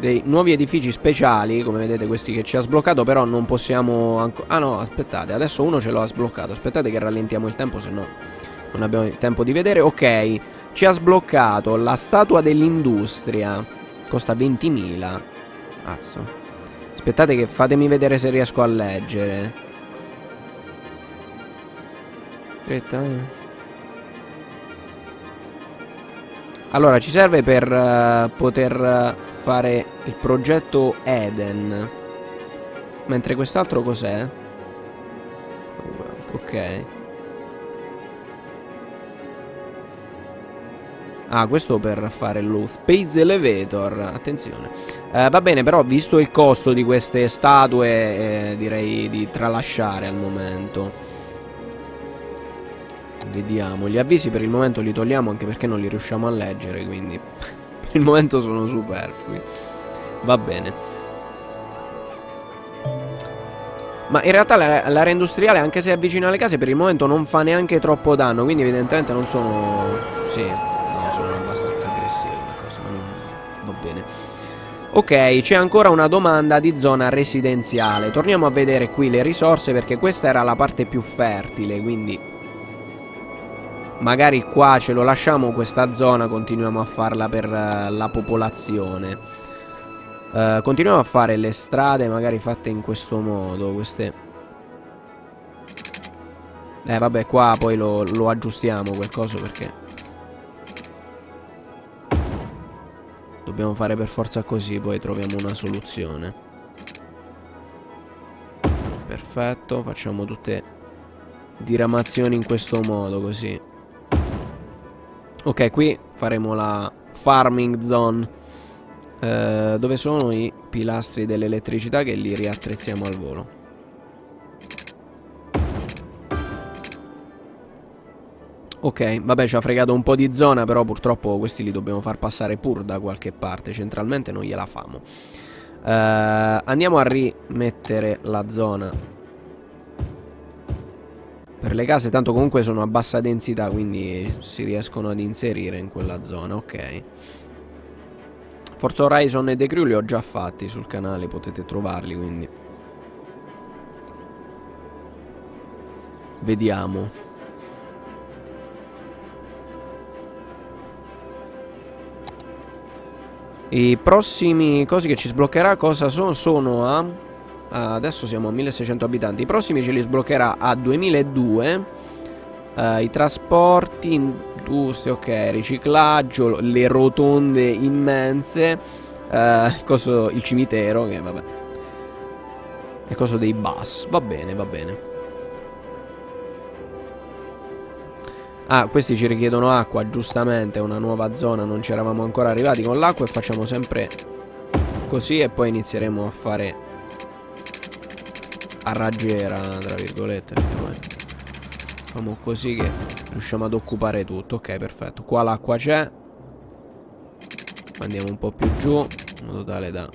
dei nuovi edifici speciali, come vedete questi che ci ha sbloccato. Però non possiamo ancora... ah no, aspettate, adesso uno ce l'ha sbloccato. Aspettate che rallentiamo il tempo, se no non abbiamo il tempo di vedere. Ok, ci ha sbloccato la statua dell'industria. Costa ventimila. Cazzo. Aspettate che fatemi vedere se riesco a leggere. Aspetta, eh. Allora, ci serve per uh, poter uh, fare il progetto Eden. Mentre quest'altro cos'è? Ok. Ah, questo per fare lo Space Elevator. Attenzione. uh, Va bene, però visto il costo di queste statue, eh, direi di tralasciare al momento. Vediamo, gli avvisi per il momento li togliamo, anche perché non li riusciamo a leggere, quindi per il momento sono superflui. Va bene. Ma in realtà l'area industriale, anche se è vicino alle case, per il momento non fa neanche troppo danno, quindi evidentemente non sono... sì, no, sono abbastanza aggressivo, ma non... va bene. Ok, c'è ancora una domanda di zona residenziale. Torniamo a vedere qui le risorse, perché questa era la parte più fertile, quindi magari qua ce lo lasciamo, questa zona continuiamo a farla per uh, la popolazione. uh, Continuiamo a fare le strade magari fatte in questo modo. Queste Eh vabbè, qua poi lo, lo aggiustiamo quel coso, perché dobbiamo fare per forza così, poi troviamo una soluzione. Perfetto, facciamo tutte diramazioni in questo modo, così. Ok, qui faremo la farming zone. eh, Dove sono i pilastri dell'elettricità, che li riattrezziamo al volo. Ok, vabbè, ci ha fregato un po' di zona, però purtroppo questi li dobbiamo far passare pur da qualche parte. Centralmente non gliela famo. eh, Andiamo a rimettere la zona per le case, tanto comunque sono a bassa densità, quindi si riescono ad inserire in quella zona. Ok, Forza Horizon e The Crew li ho già fatti sul canale, potete trovarli, quindi vediamo. I prossimi cosi che ci sbloccherà cosa sono? Sono a... adesso siamo a milleseicento abitanti. I prossimi ce li sbloccherà a duemiladue. uh, I trasporti, industria, ok, riciclaggio, le rotonde immense, uh, coso, il cimitero, che vabbè, e coso dei bus. Va bene, va bene. Ah, questi ci richiedono acqua, giustamente, una nuova zona, non ci eravamo ancora arrivati con l'acqua, e facciamo sempre così e poi inizieremo a fare a raggiera, tra virgolette. Facciamo così che riusciamo ad occupare tutto. Ok, perfetto, qua l'acqua c'è. Andiamo un po' più giù, in modo tale da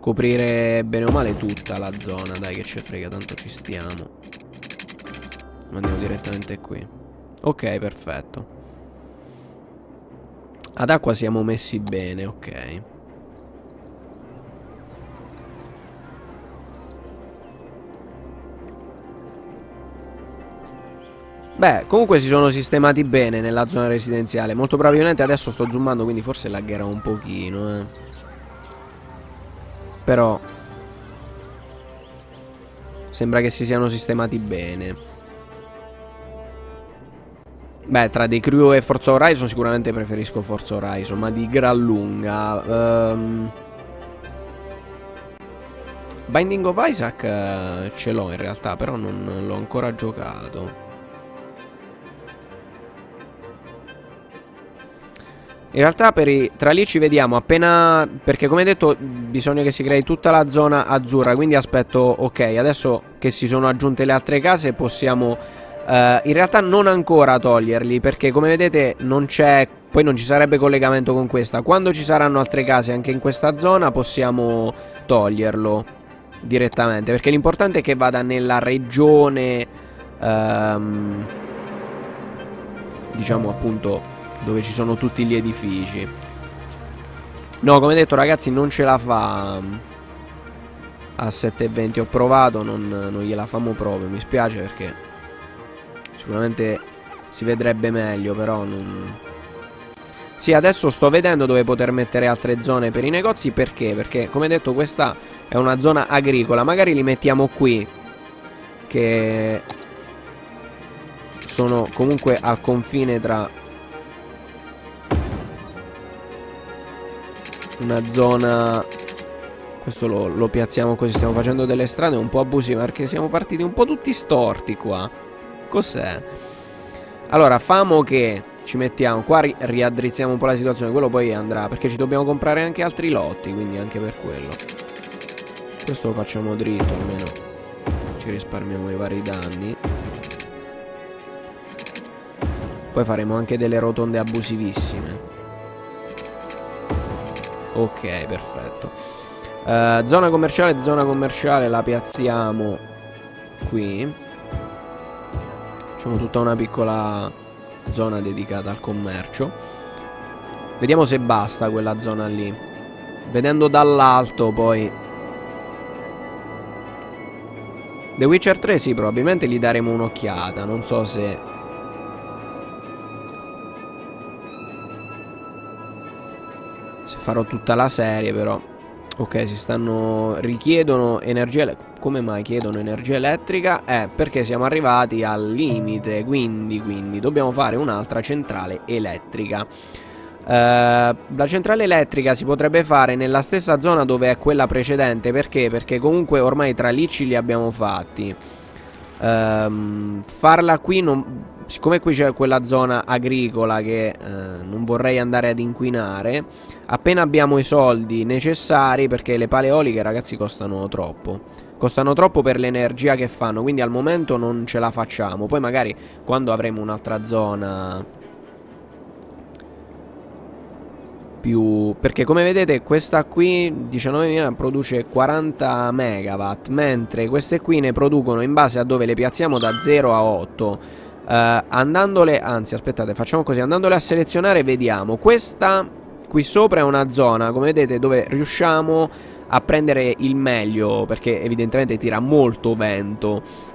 coprire bene o male tutta la zona. Dai, che ce frega, tanto ci stiamo. Andiamo direttamente qui. Ok, perfetto. Ad acqua siamo messi bene, ok. Beh, comunque si sono sistemati bene nella zona residenziale. Molto probabilmente adesso sto zoomando, quindi forse laggerà un pochino, eh. Però sembra che si siano sistemati bene. Beh, tra The Crew e Forza Horizon sicuramente preferisco Forza Horizon, ma di gran lunga. um... Binding of Isaac uh, ce l'ho in realtà, però non l'ho ancora giocato. In realtà per i... tra lì ci vediamo appena, perché come detto bisogna che si crei tutta la zona azzurra, quindi aspetto. Ok, adesso che si sono aggiunte le altre case possiamo... Uh, in realtà non ancora toglierli, perché come vedete non c'è, poi non ci sarebbe collegamento con questa. Quando ci saranno altre case anche in questa zona possiamo toglierlo direttamente, perché l'importante è che vada nella regione, um, diciamo appunto dove ci sono tutti gli edifici. No, come detto ragazzi, non ce la fa a sette e venti, ho provato, non, non gliela famo proprio, mi spiace, perché sicuramente si vedrebbe meglio, però non... Sì, adesso sto vedendo dove poter mettere altre zone per i negozi. Perché? Perché, come detto, questa è una zona agricola. Magari li mettiamo qui, che sono comunque al confine tra una zona... Questo lo, lo piazziamo così. Stiamo facendo delle strade un po' abusive, perché siamo partiti un po' tutti storti qua. Cos'è? Allora, famo che ci mettiamo qua, ri riaddrizziamo un po' la situazione. Quello poi andrà, perché ci dobbiamo comprare anche altri lotti, quindi anche per quello. Questo lo facciamo dritto, almeno ci risparmiamo i vari danni. Poi faremo anche delle rotonde abusivissime. Ok, perfetto. uh, Zona commerciale, zona commerciale la piazziamo qui. Tutta una piccola zona dedicata al commercio. Vediamo se basta quella zona lì. Vedendo dall'alto poi. The Witcher tre sì, probabilmente gli daremo un'occhiata. Non so se... se farò tutta la serie però. Ok, si stanno... richiedono energia... come mai chiedono energia elettrica? Eh, perché siamo arrivati al limite. Quindi, quindi, dobbiamo fare un'altra centrale elettrica. Uh, la centrale elettrica si potrebbe fare nella stessa zona dove è quella precedente. Perché? Perché comunque ormai tralicci li abbiamo fatti. uh, Farla qui non... siccome qui c'è quella zona agricola che uh, non vorrei andare ad inquinare. Appena abbiamo i soldi necessari, perché le pale eoliche, ragazzi, costano troppo. Costano troppo per l'energia che fanno. Quindi al momento non ce la facciamo. Poi magari quando avremo un'altra zona più... perché come vedete questa qui diciannovemila produce quaranta megawatt, mentre queste qui ne producono in base a dove le piazziamo da zero a otto. uh, Andandole, anzi aspettate, facciamo così, andandole a selezionare vediamo. Questa qui sopra è una zona, come vedete, dove riusciamo a prendere il meglio, perché evidentemente tira molto vento.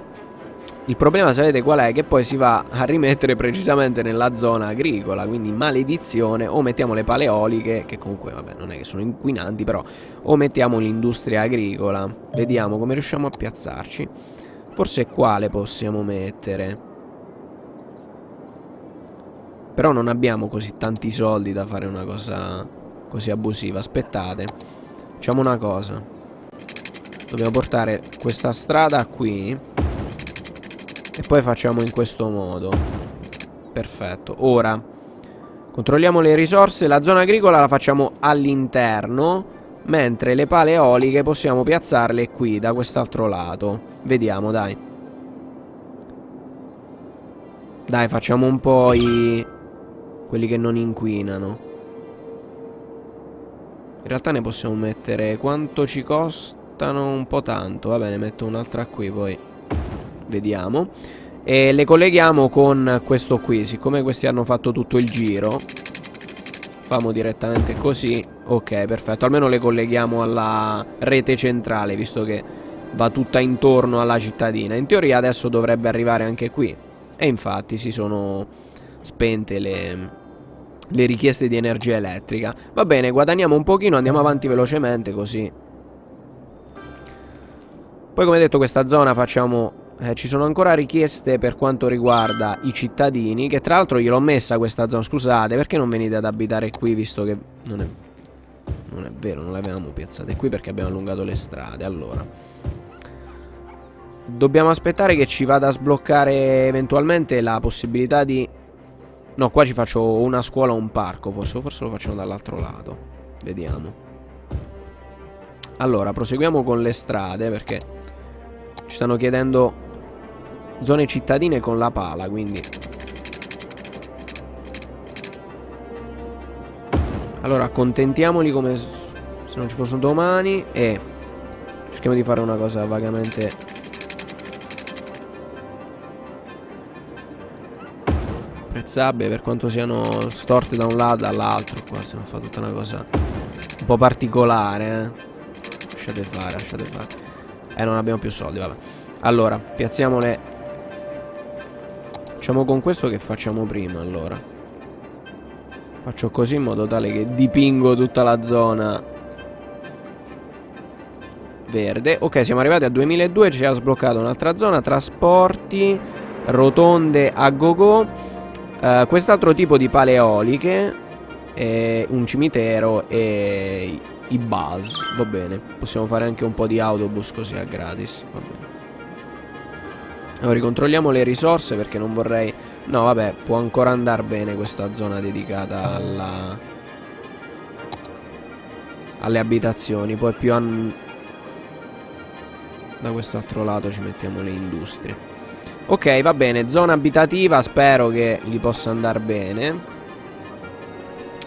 Il problema sapete qual è? Che poi si va a rimettere precisamente nella zona agricola, quindi maledizione. O mettiamo le pale eoliche, che comunque vabbè non è che sono inquinanti però, o mettiamo l'industria agricola. Vediamo come riusciamo a piazzarci. Forse quale possiamo mettere. Però non abbiamo così tanti soldi da fare una cosa così abusiva. Aspettate, facciamo una cosa. Dobbiamo portare questa strada qui e poi facciamo in questo modo. Perfetto. Ora controlliamo le risorse. La zona agricola la facciamo all'interno, mentre le pale eoliche possiamo piazzarle qui, da quest'altro lato. Vediamo, dai. Dai, facciamo un po' i... quelli che non inquinano. In realtà ne possiamo mettere... quanto ci costano? Un po' tanto. Va bene, metto un'altra qui poi. Vediamo. E le colleghiamo con questo qui. Siccome questi hanno fatto tutto il giro, famo direttamente così. Ok, perfetto. Almeno le colleghiamo alla rete centrale, visto che va tutta intorno alla cittadina. In teoria adesso dovrebbe arrivare anche qui. E infatti si sono spente le... le richieste di energia elettrica. Va bene, guadagniamo un pochino. Andiamo avanti velocemente così. Poi come detto questa zona facciamo... Eh, ci sono ancora richieste per quanto riguarda i cittadini, che tra l'altro gliel'ho messa questa zona. Scusate, perché non venite ad abitare qui, visto che non è, non è vero, non le avevamo piazzate qui perché abbiamo allungato le strade. Allora dobbiamo aspettare che ci vada a sbloccare eventualmente la possibilità di... no, qua ci faccio una scuola o un parco. Forse, forse lo facciamo dall'altro lato. Vediamo. Allora proseguiamo con le strade, perché ci stanno chiedendo zone cittadine con la pala, quindi... allora accontentiamoli come se non ci fossero domani e cerchiamo di fare una cosa vagamente... apprezzabile, per quanto siano storte da un lato all'altro. Qua si fa tutta una cosa un po' particolare, eh. Lasciate fare, lasciate fare. Eh, non abbiamo più soldi, vabbè. Allora, piazziamole... facciamo con questo che facciamo prima, allora. Faccio così in modo tale che dipingo tutta la zona verde. Ok, siamo arrivati a duemiladuecento, ci ha sbloccato un'altra zona. Trasporti, rotonde a go-go, uh, quest'altro tipo di pale eoliche, e un cimitero e i bus. Va bene, possiamo fare anche un po' di autobus così a gratis, va bene. Ricontrolliamo le risorse perché non vorrei... no vabbè, può ancora andare bene questa zona dedicata alla... alle abitazioni. Poi più an... da quest'altro lato ci mettiamo le industrie. Ok, va bene, zona abitativa, spero che gli possa andare bene.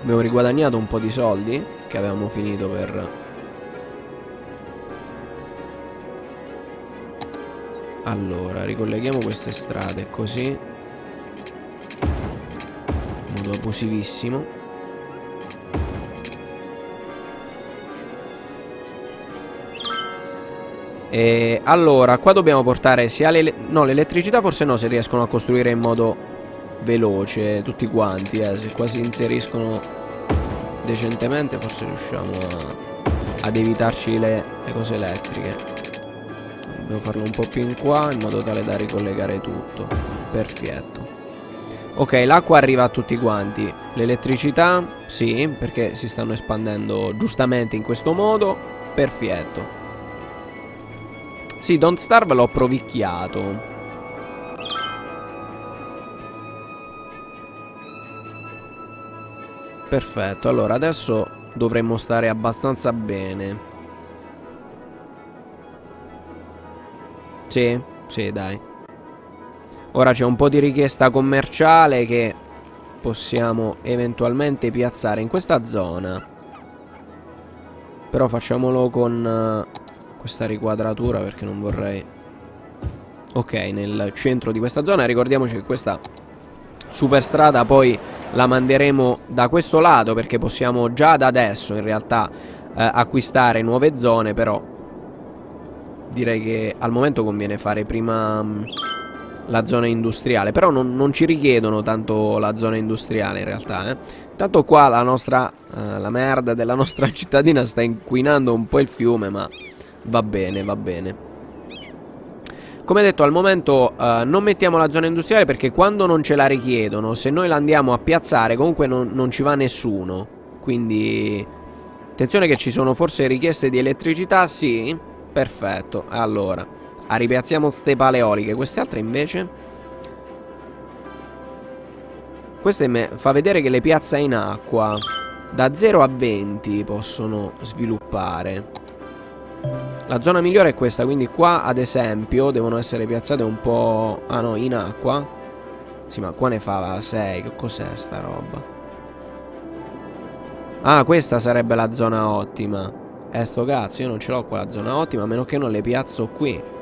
Abbiamo riguadagnato un po' di soldi che avevamo finito per... allora, ricolleghiamo queste strade così, in modo abusivissimo. E allora qua dobbiamo portare sia le... no, l'elettricità forse no, se riescono a costruire in modo veloce tutti quanti, eh. Se qua si inseriscono decentemente forse riusciamo a... ad evitarci le... le cose elettriche. Dobbiamo farlo un po' più in qua in modo tale da ricollegare tutto. Perfetto. Ok, l'acqua arriva a tutti quanti. L'elettricità sì, perché si stanno espandendo giustamente in questo modo. Perfetto. Sì, Don't Starve l'ho provicchiato. Perfetto, allora adesso dovremmo stare abbastanza bene. Sì, sì, dai. Ora c'è un po' di richiesta commerciale che possiamo eventualmente piazzare in questa zona. Però facciamolo con questa riquadratura perché non vorrei... Ok, nel centro di questa zona. Ricordiamoci che questa superstrada poi la manderemo da questo lato, perché possiamo già da adesso in realtà eh, acquistare nuove zone. Però direi che al momento conviene fare prima... Mh, la zona industriale. Però non, non ci richiedono tanto la zona industriale in realtà, eh. Tanto qua la nostra eh, la merda della nostra cittadina sta inquinando un po' il fiume, ma va bene, va bene. Come detto, al momento eh, non mettiamo la zona industriale perché quando non ce la richiedono, se noi la andiamo a piazzare comunque non, non ci va nessuno. Quindi attenzione che ci sono forse richieste di elettricità. Sì, perfetto. Allora ah, ripiazziamo ste paleoliche. Queste altre invece, queste me fa vedere che le piazza in acqua da zero a venti possono sviluppare. La zona migliore è questa, quindi qua ad esempio devono essere piazzate un po'... ah no, in acqua. Sì, ma qua ne fa sei. Che cos'è sta roba? Ah, questa sarebbe la zona ottima. Eh, sto cazzo, io non ce l'ho qua la zona ottima, a meno che non le piazzo qui.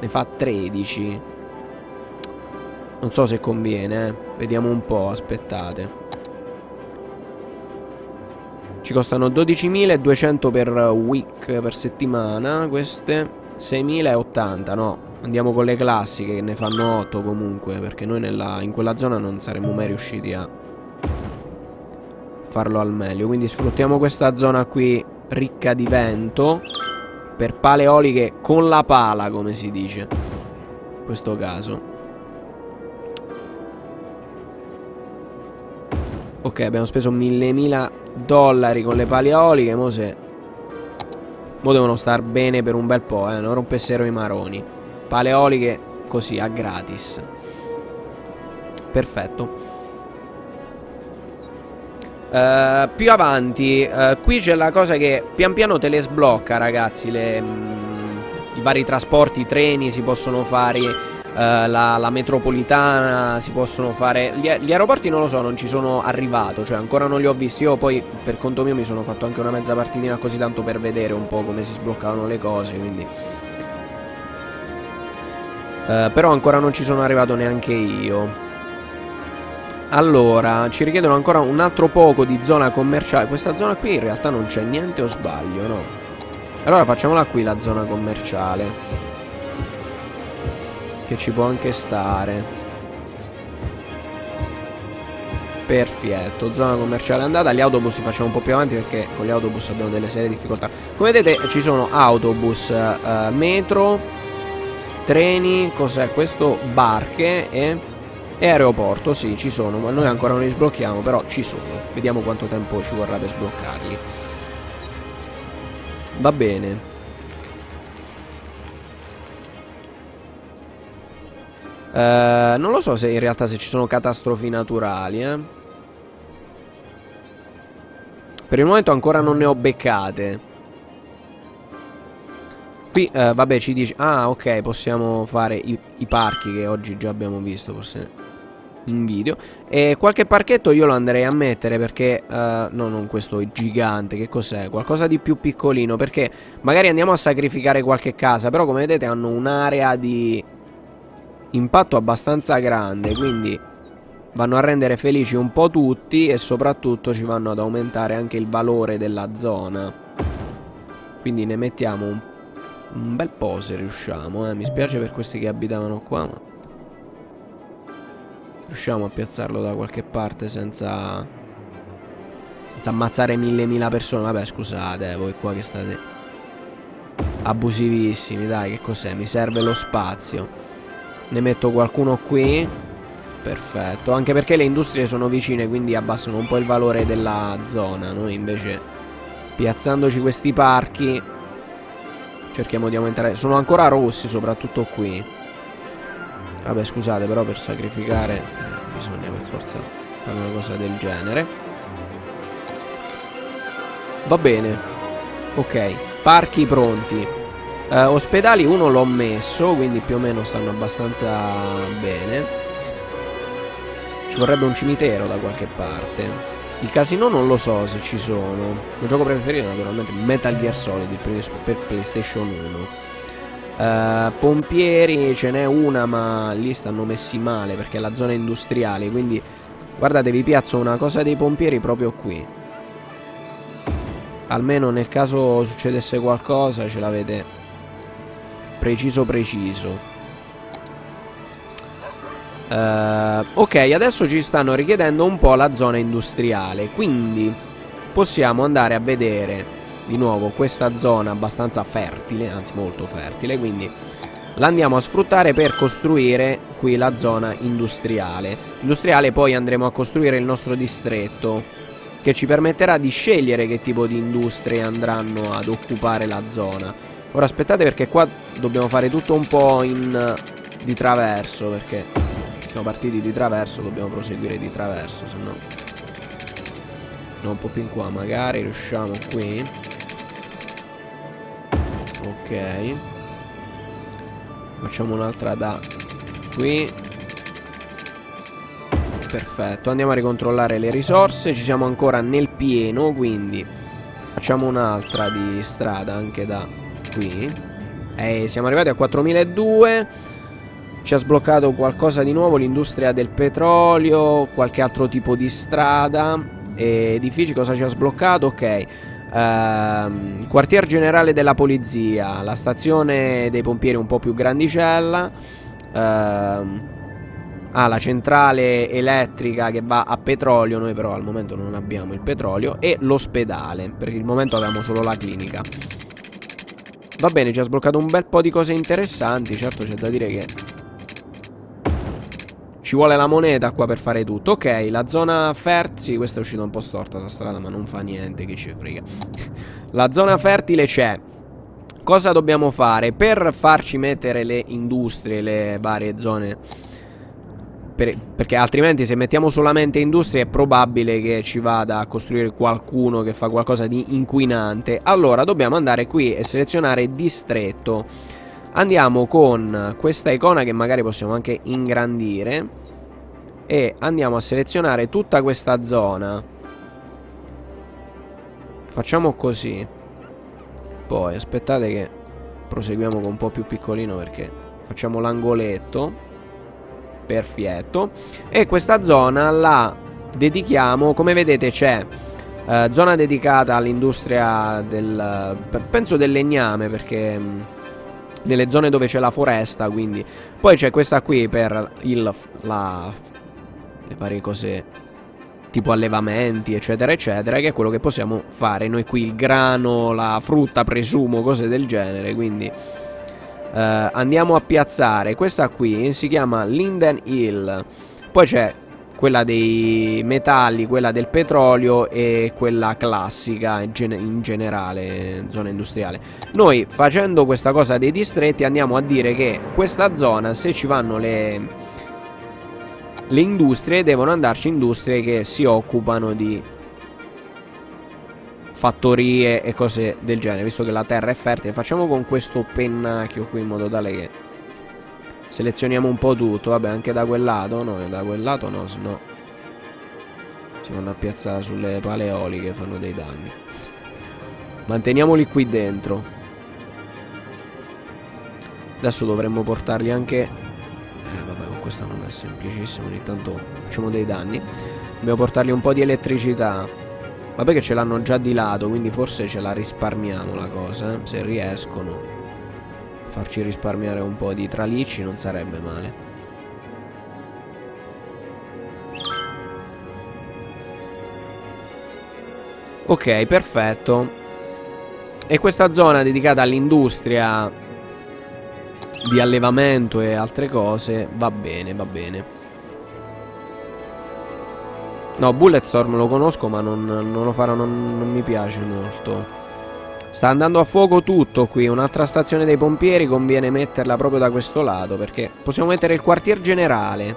Ne fa tredici. Non so se conviene, eh. Vediamo un po', aspettate. Ci costano dodicimiladuecento per week, per settimana. Queste seimilaottanta, no. Andiamo con le classiche che ne fanno otto comunque, perché noi nella, in quella zona non saremmo mai riusciti a farlo al meglio. Quindi sfruttiamo questa zona qui ricca di vento per paleoliche con la pala, come si dice in questo caso. Ok, abbiamo speso millemila dollari con le paleoliche. Mo se... mo devono star bene per un bel po', eh. Non rompessero i maroni. Paleoliche così, a gratis. Perfetto. Uh, più avanti uh, qui c'è la cosa che pian piano te le sblocca, ragazzi, le, mh, i vari trasporti, i treni si possono fare, uh, la, la metropolitana si possono fare. Gli, gli aeroporti non lo so, non ci sono arrivato, cioè ancora non li ho visti. Io poi per conto mio mi sono fatto anche una mezza partitina così tanto per vedere un po' come si sbloccavano le cose, quindi uh, però ancora non ci sono arrivato neanche io. Allora, ci richiedono ancora un altro poco di zona commerciale. Questa zona qui in realtà non c'è niente, o sbaglio, no? Allora facciamola qui la zona commerciale, che ci può anche stare. Perfetto, zona commerciale andata. Gli autobus li facciamo un po' più avanti perché con gli autobus abbiamo delle serie difficoltà. Come vedete ci sono autobus, eh, metro, treni, cos'è questo? Barche e... e aeroporto, sì, ci sono, ma noi ancora non li sblocchiamo, però ci sono. Vediamo quanto tempo ci vorrà per sbloccarli. Va bene. Eh, non lo so se in realtà se ci sono catastrofi naturali, eh. Per il momento ancora non ne ho beccate. Qui, eh, vabbè, ci dice... ah, ok, possiamo fare i, i parchi che oggi già abbiamo visto, forse... in video. E qualche parchetto io lo andrei a mettere perché uh, no, non questo gigante, che cos'è? Qualcosa di più piccolino, perché magari andiamo a sacrificare qualche casa. Però come vedete hanno un'area di impatto abbastanza grande, quindi vanno a rendere felici un po' tutti e soprattutto ci vanno ad aumentare anche il valore della zona. Quindi ne mettiamo un, Un bel po' se riusciamo, eh. Mi spiace per questi che abitavano qua, ma riusciamo a piazzarlo da qualche parte senza senza ammazzare mille mila persone. Vabbè, scusate, eh, voi qua che state abusivissimi, dai, che cos'è? Mi serve lo spazio. Ne metto qualcuno qui. Perfetto, anche perché le industrie sono vicine, quindi abbassano un po' il valore della zona. Noi invece, piazzandoci questi parchi, cerchiamo di aumentare. Sono ancora rossi, soprattutto qui. Vabbè, scusate, però per sacrificare eh, bisogna per forza fare una cosa del genere. Va bene. Ok, parchi pronti. eh, Ospedali uno l'ho messo, quindi più o meno stanno abbastanza bene. Ci vorrebbe un cimitero da qualche parte. Il casino non lo so se ci sono. Il mio gioco preferito è naturalmente Metal Gear Solid, il primo per PlayStation uno. uh, Pompieri ce n'è una, ma lì stanno messi male perché è la zona industriale. Quindi guardate, vi piazzo una cosa dei pompieri proprio qui. Almeno nel caso succedesse qualcosa ce l'avete preciso preciso. Uh, ok, adesso ci stanno richiedendo un po' la zona industriale, quindi possiamo andare a vedere di nuovo questa zona abbastanza fertile, anzi molto fertile, quindi la andiamo a sfruttare per costruire qui la zona industriale. Industriale poi andremo a costruire il nostro distretto, che ci permetterà di scegliere che tipo di industrie andranno ad occupare la zona. Ora aspettate perché qua dobbiamo fare tutto un po' in, di traverso, perché siamo partiti di traverso, dobbiamo proseguire di traverso, se no no un po' più in qua, magari riusciamo qui. Ok, facciamo un'altra da qui. Perfetto, andiamo a ricontrollare le risorse. Ci siamo ancora nel pieno, quindi facciamo un'altra di strada anche da qui. E siamo arrivati a quattromiladuecento. Ci ha sbloccato qualcosa di nuovo, l'industria del petrolio, qualche altro tipo di strada. E edifici, cosa ci ha sbloccato? Ok, ehm, quartier generale della polizia, la stazione dei pompieri un po' più grandicella, ehm, ah, la centrale elettrica che va a petrolio. Noi però al momento non abbiamo il petrolio. E l'ospedale, per il momento abbiamo solo la clinica. Va bene, ci ha sbloccato un bel po' di cose interessanti. Certo c'è da dire che ci vuole la moneta qua per fare tutto. Ok, la zona fertile. Sì, questa è uscita un po' storta la strada, ma non fa niente, che ci frega. La zona fertile c'è. Cosa dobbiamo fare? Per farci mettere le industrie, le varie zone, per, perché altrimenti se mettiamo solamente industrie è probabile che ci vada a costruire qualcuno che fa qualcosa di inquinante. Allora dobbiamo andare qui e selezionare distretto. Andiamo con questa icona che magari possiamo anche ingrandire e andiamo a selezionare tutta questa zona. Facciamo così. Poi aspettate che proseguiamo con un po' più piccolino, perché facciamo l'angoletto. Perfetto. E questa zona la dedichiamo, come vedete c'è eh, zona dedicata all'industria del, penso del legname, perché nelle zone dove c'è la foresta, quindi. Poi c'è questa qui per il, la, le varie cose tipo allevamenti, eccetera, eccetera, che è quello che possiamo fare noi qui. Il grano, la frutta, presumo, cose del genere. Quindi eh, andiamo a piazzare questa qui, si chiama Linden Hill. Poi c'è quella dei metalli, quella del petrolio e quella classica in, gen in generale, zona industriale. Noi facendo questa cosa dei distretti andiamo a dire che questa zona, se ci vanno le, le industrie, devono andarci industrie che si occupano di fattorie e cose del genere, visto che la terra è fertile. Facciamo con questo pennacchio qui in modo tale che selezioniamo un po' tutto. Vabbè, anche da quel lato. No, da quel lato no, sennò si vanno a piazzare sulle paleoliche, fanno dei danni. Manteniamoli qui dentro. Adesso dovremmo portarli anche eh, vabbè, con questa non è semplicissimo. Ogni tanto facciamo dei danni. Dobbiamo portargli un po' di elettricità. Vabbè che ce l'hanno già di lato, quindi forse ce la risparmiamo la cosa, eh, se riescono. farci risparmiare un po' di tralicci non sarebbe male. Ok, perfetto. E questa zona dedicata all'industria di allevamento e altre cose va bene, va bene. No, Bulletstorm lo conosco, ma non, non lo farò, non, non mi piace molto. Sta andando a fuoco tutto qui. Un'altra stazione dei pompieri conviene metterla proprio da questo lato, perché possiamo mettere il quartier generale.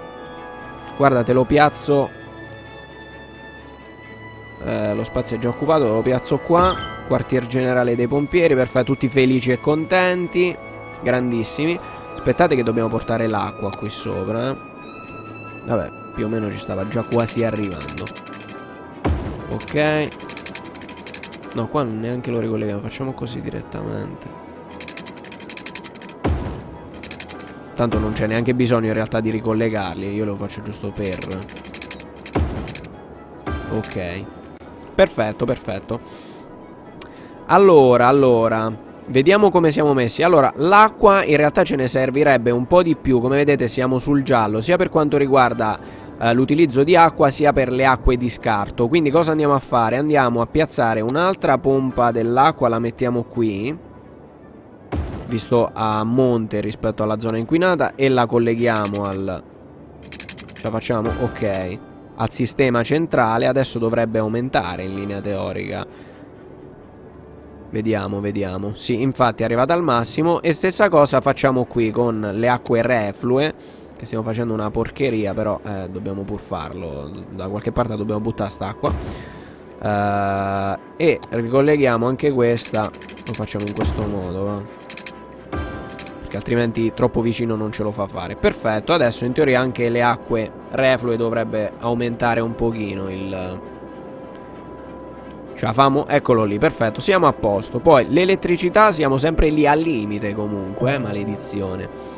Guarda, te lo piazzo. Eh, lo spazio è già occupato, lo piazzo qua. Quartier generale dei pompieri, per fare tutti felici e contenti. Grandissimi. Aspettate che dobbiamo portare l'acqua qui sopra. eh. Vabbè, più o meno ci stava già quasi arrivando. Ok. No, qua neanche lo ricolleghiamo, facciamo così direttamente. Tanto non c'è neanche bisogno in realtà di ricollegarli, io lo faccio giusto per... Ok. Perfetto, perfetto. Allora, allora... vediamo come siamo messi. Allora, l'acqua in realtà ce ne servirebbe un po' di più. Come vedete siamo sul giallo, sia per quanto riguarda eh, l'utilizzo di acqua, sia per le acque di scarto. Quindi cosa andiamo a fare? Andiamo a piazzare un'altra pompa dell'acqua. La mettiamo qui, visto a monte rispetto alla zona inquinata, e la colleghiamo al... ce la facciamo? Ok. Al sistema centrale. Adesso dovrebbe aumentare in linea teorica. Vediamo, vediamo. Sì, infatti è arrivata al massimo. E stessa cosa facciamo qui con le acque reflue, che stiamo facendo una porcheria, però eh, dobbiamo pur farlo. Da qualche parte dobbiamo buttare st'acqua. uh, E ricolleghiamo anche questa. Lo facciamo in questo modo, va? Perché altrimenti troppo vicino non ce lo fa fare. Perfetto, adesso in teoria anche le acque reflue dovrebbe aumentare un pochino il... ce la famo? Eccolo lì, perfetto, siamo a posto. Poi l'elettricità siamo sempre lì al limite comunque, eh? Maledizione.